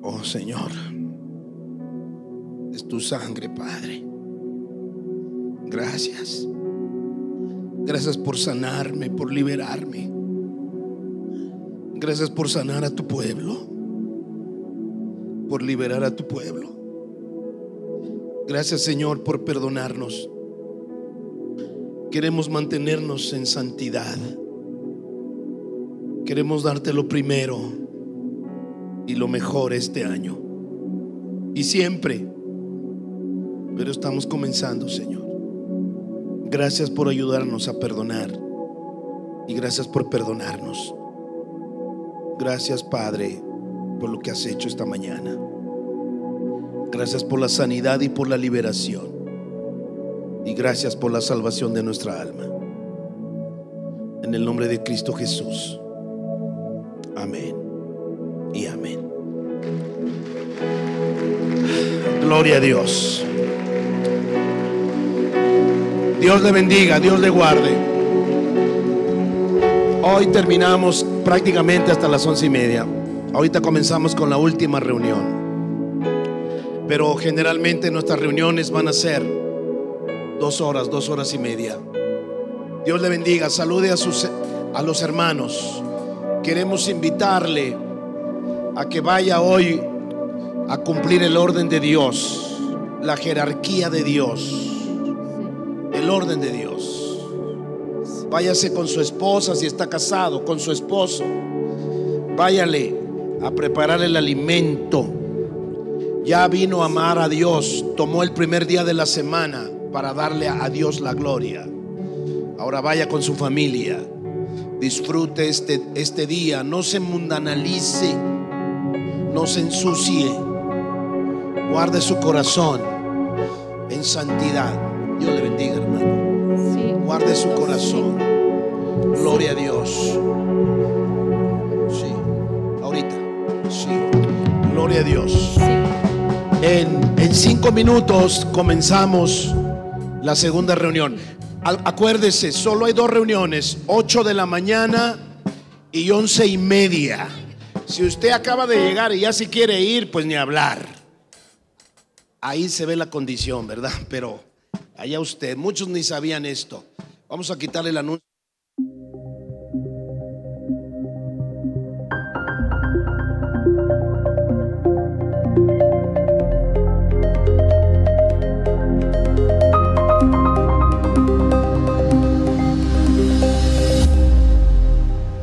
Oh, Señor, es tu sangre, Padre. Gracias. Gracias por sanarme, por liberarme. Gracias por sanar a tu pueblo, por liberar a tu pueblo. Gracias, Señor, por perdonarnos. Queremos mantenernos en santidad. Queremos darte lo primero y lo mejor este año y siempre, pero estamos comenzando, Señor. Gracias por ayudarnos a perdonar y gracias por perdonarnos. Gracias, Padre, por lo que has hecho esta mañana. Gracias por la sanidad y por la liberación. Y gracias por la salvación de nuestra alma. En el nombre de Cristo Jesús. Amén y amén. Gloria a Dios. Dios le bendiga, Dios le guarde. Hoy terminamos prácticamente hasta las 11:30. Ahorita comenzamos con la última reunión, pero generalmente nuestras reuniones van a ser 2 horas, 2 horas y media. Dios le bendiga. Salude a los hermanos. Queremos invitarle a que vaya hoy a cumplir el orden de Dios, la jerarquía de Dios, el orden de Dios. Váyase con su esposa, si está casado, con su esposo. Váyale a preparar el alimento. Ya vino a amar a Dios. Tomó el primer día de la semana para darle a Dios la gloria. Ahora vaya con su familia. Disfrute este día. No se mundanalice. No se ensucie. Guarde su corazón en santidad. Dios le bendiga, hermano. Guarde su corazón. Gloria a Dios. Sí, ahorita. Sí, gloria a Dios. Sí. En 5 minutos comenzamos la segunda reunión. Acuérdese, solo hay 2 reuniones, 8 de la mañana y 11:30. Si usted acaba de llegar y ya si quiere ir, pues ni hablar. Ahí se ve la condición, ¿verdad? Pero allá usted, muchos ni sabían esto. Vamos a quitarle el anuncio.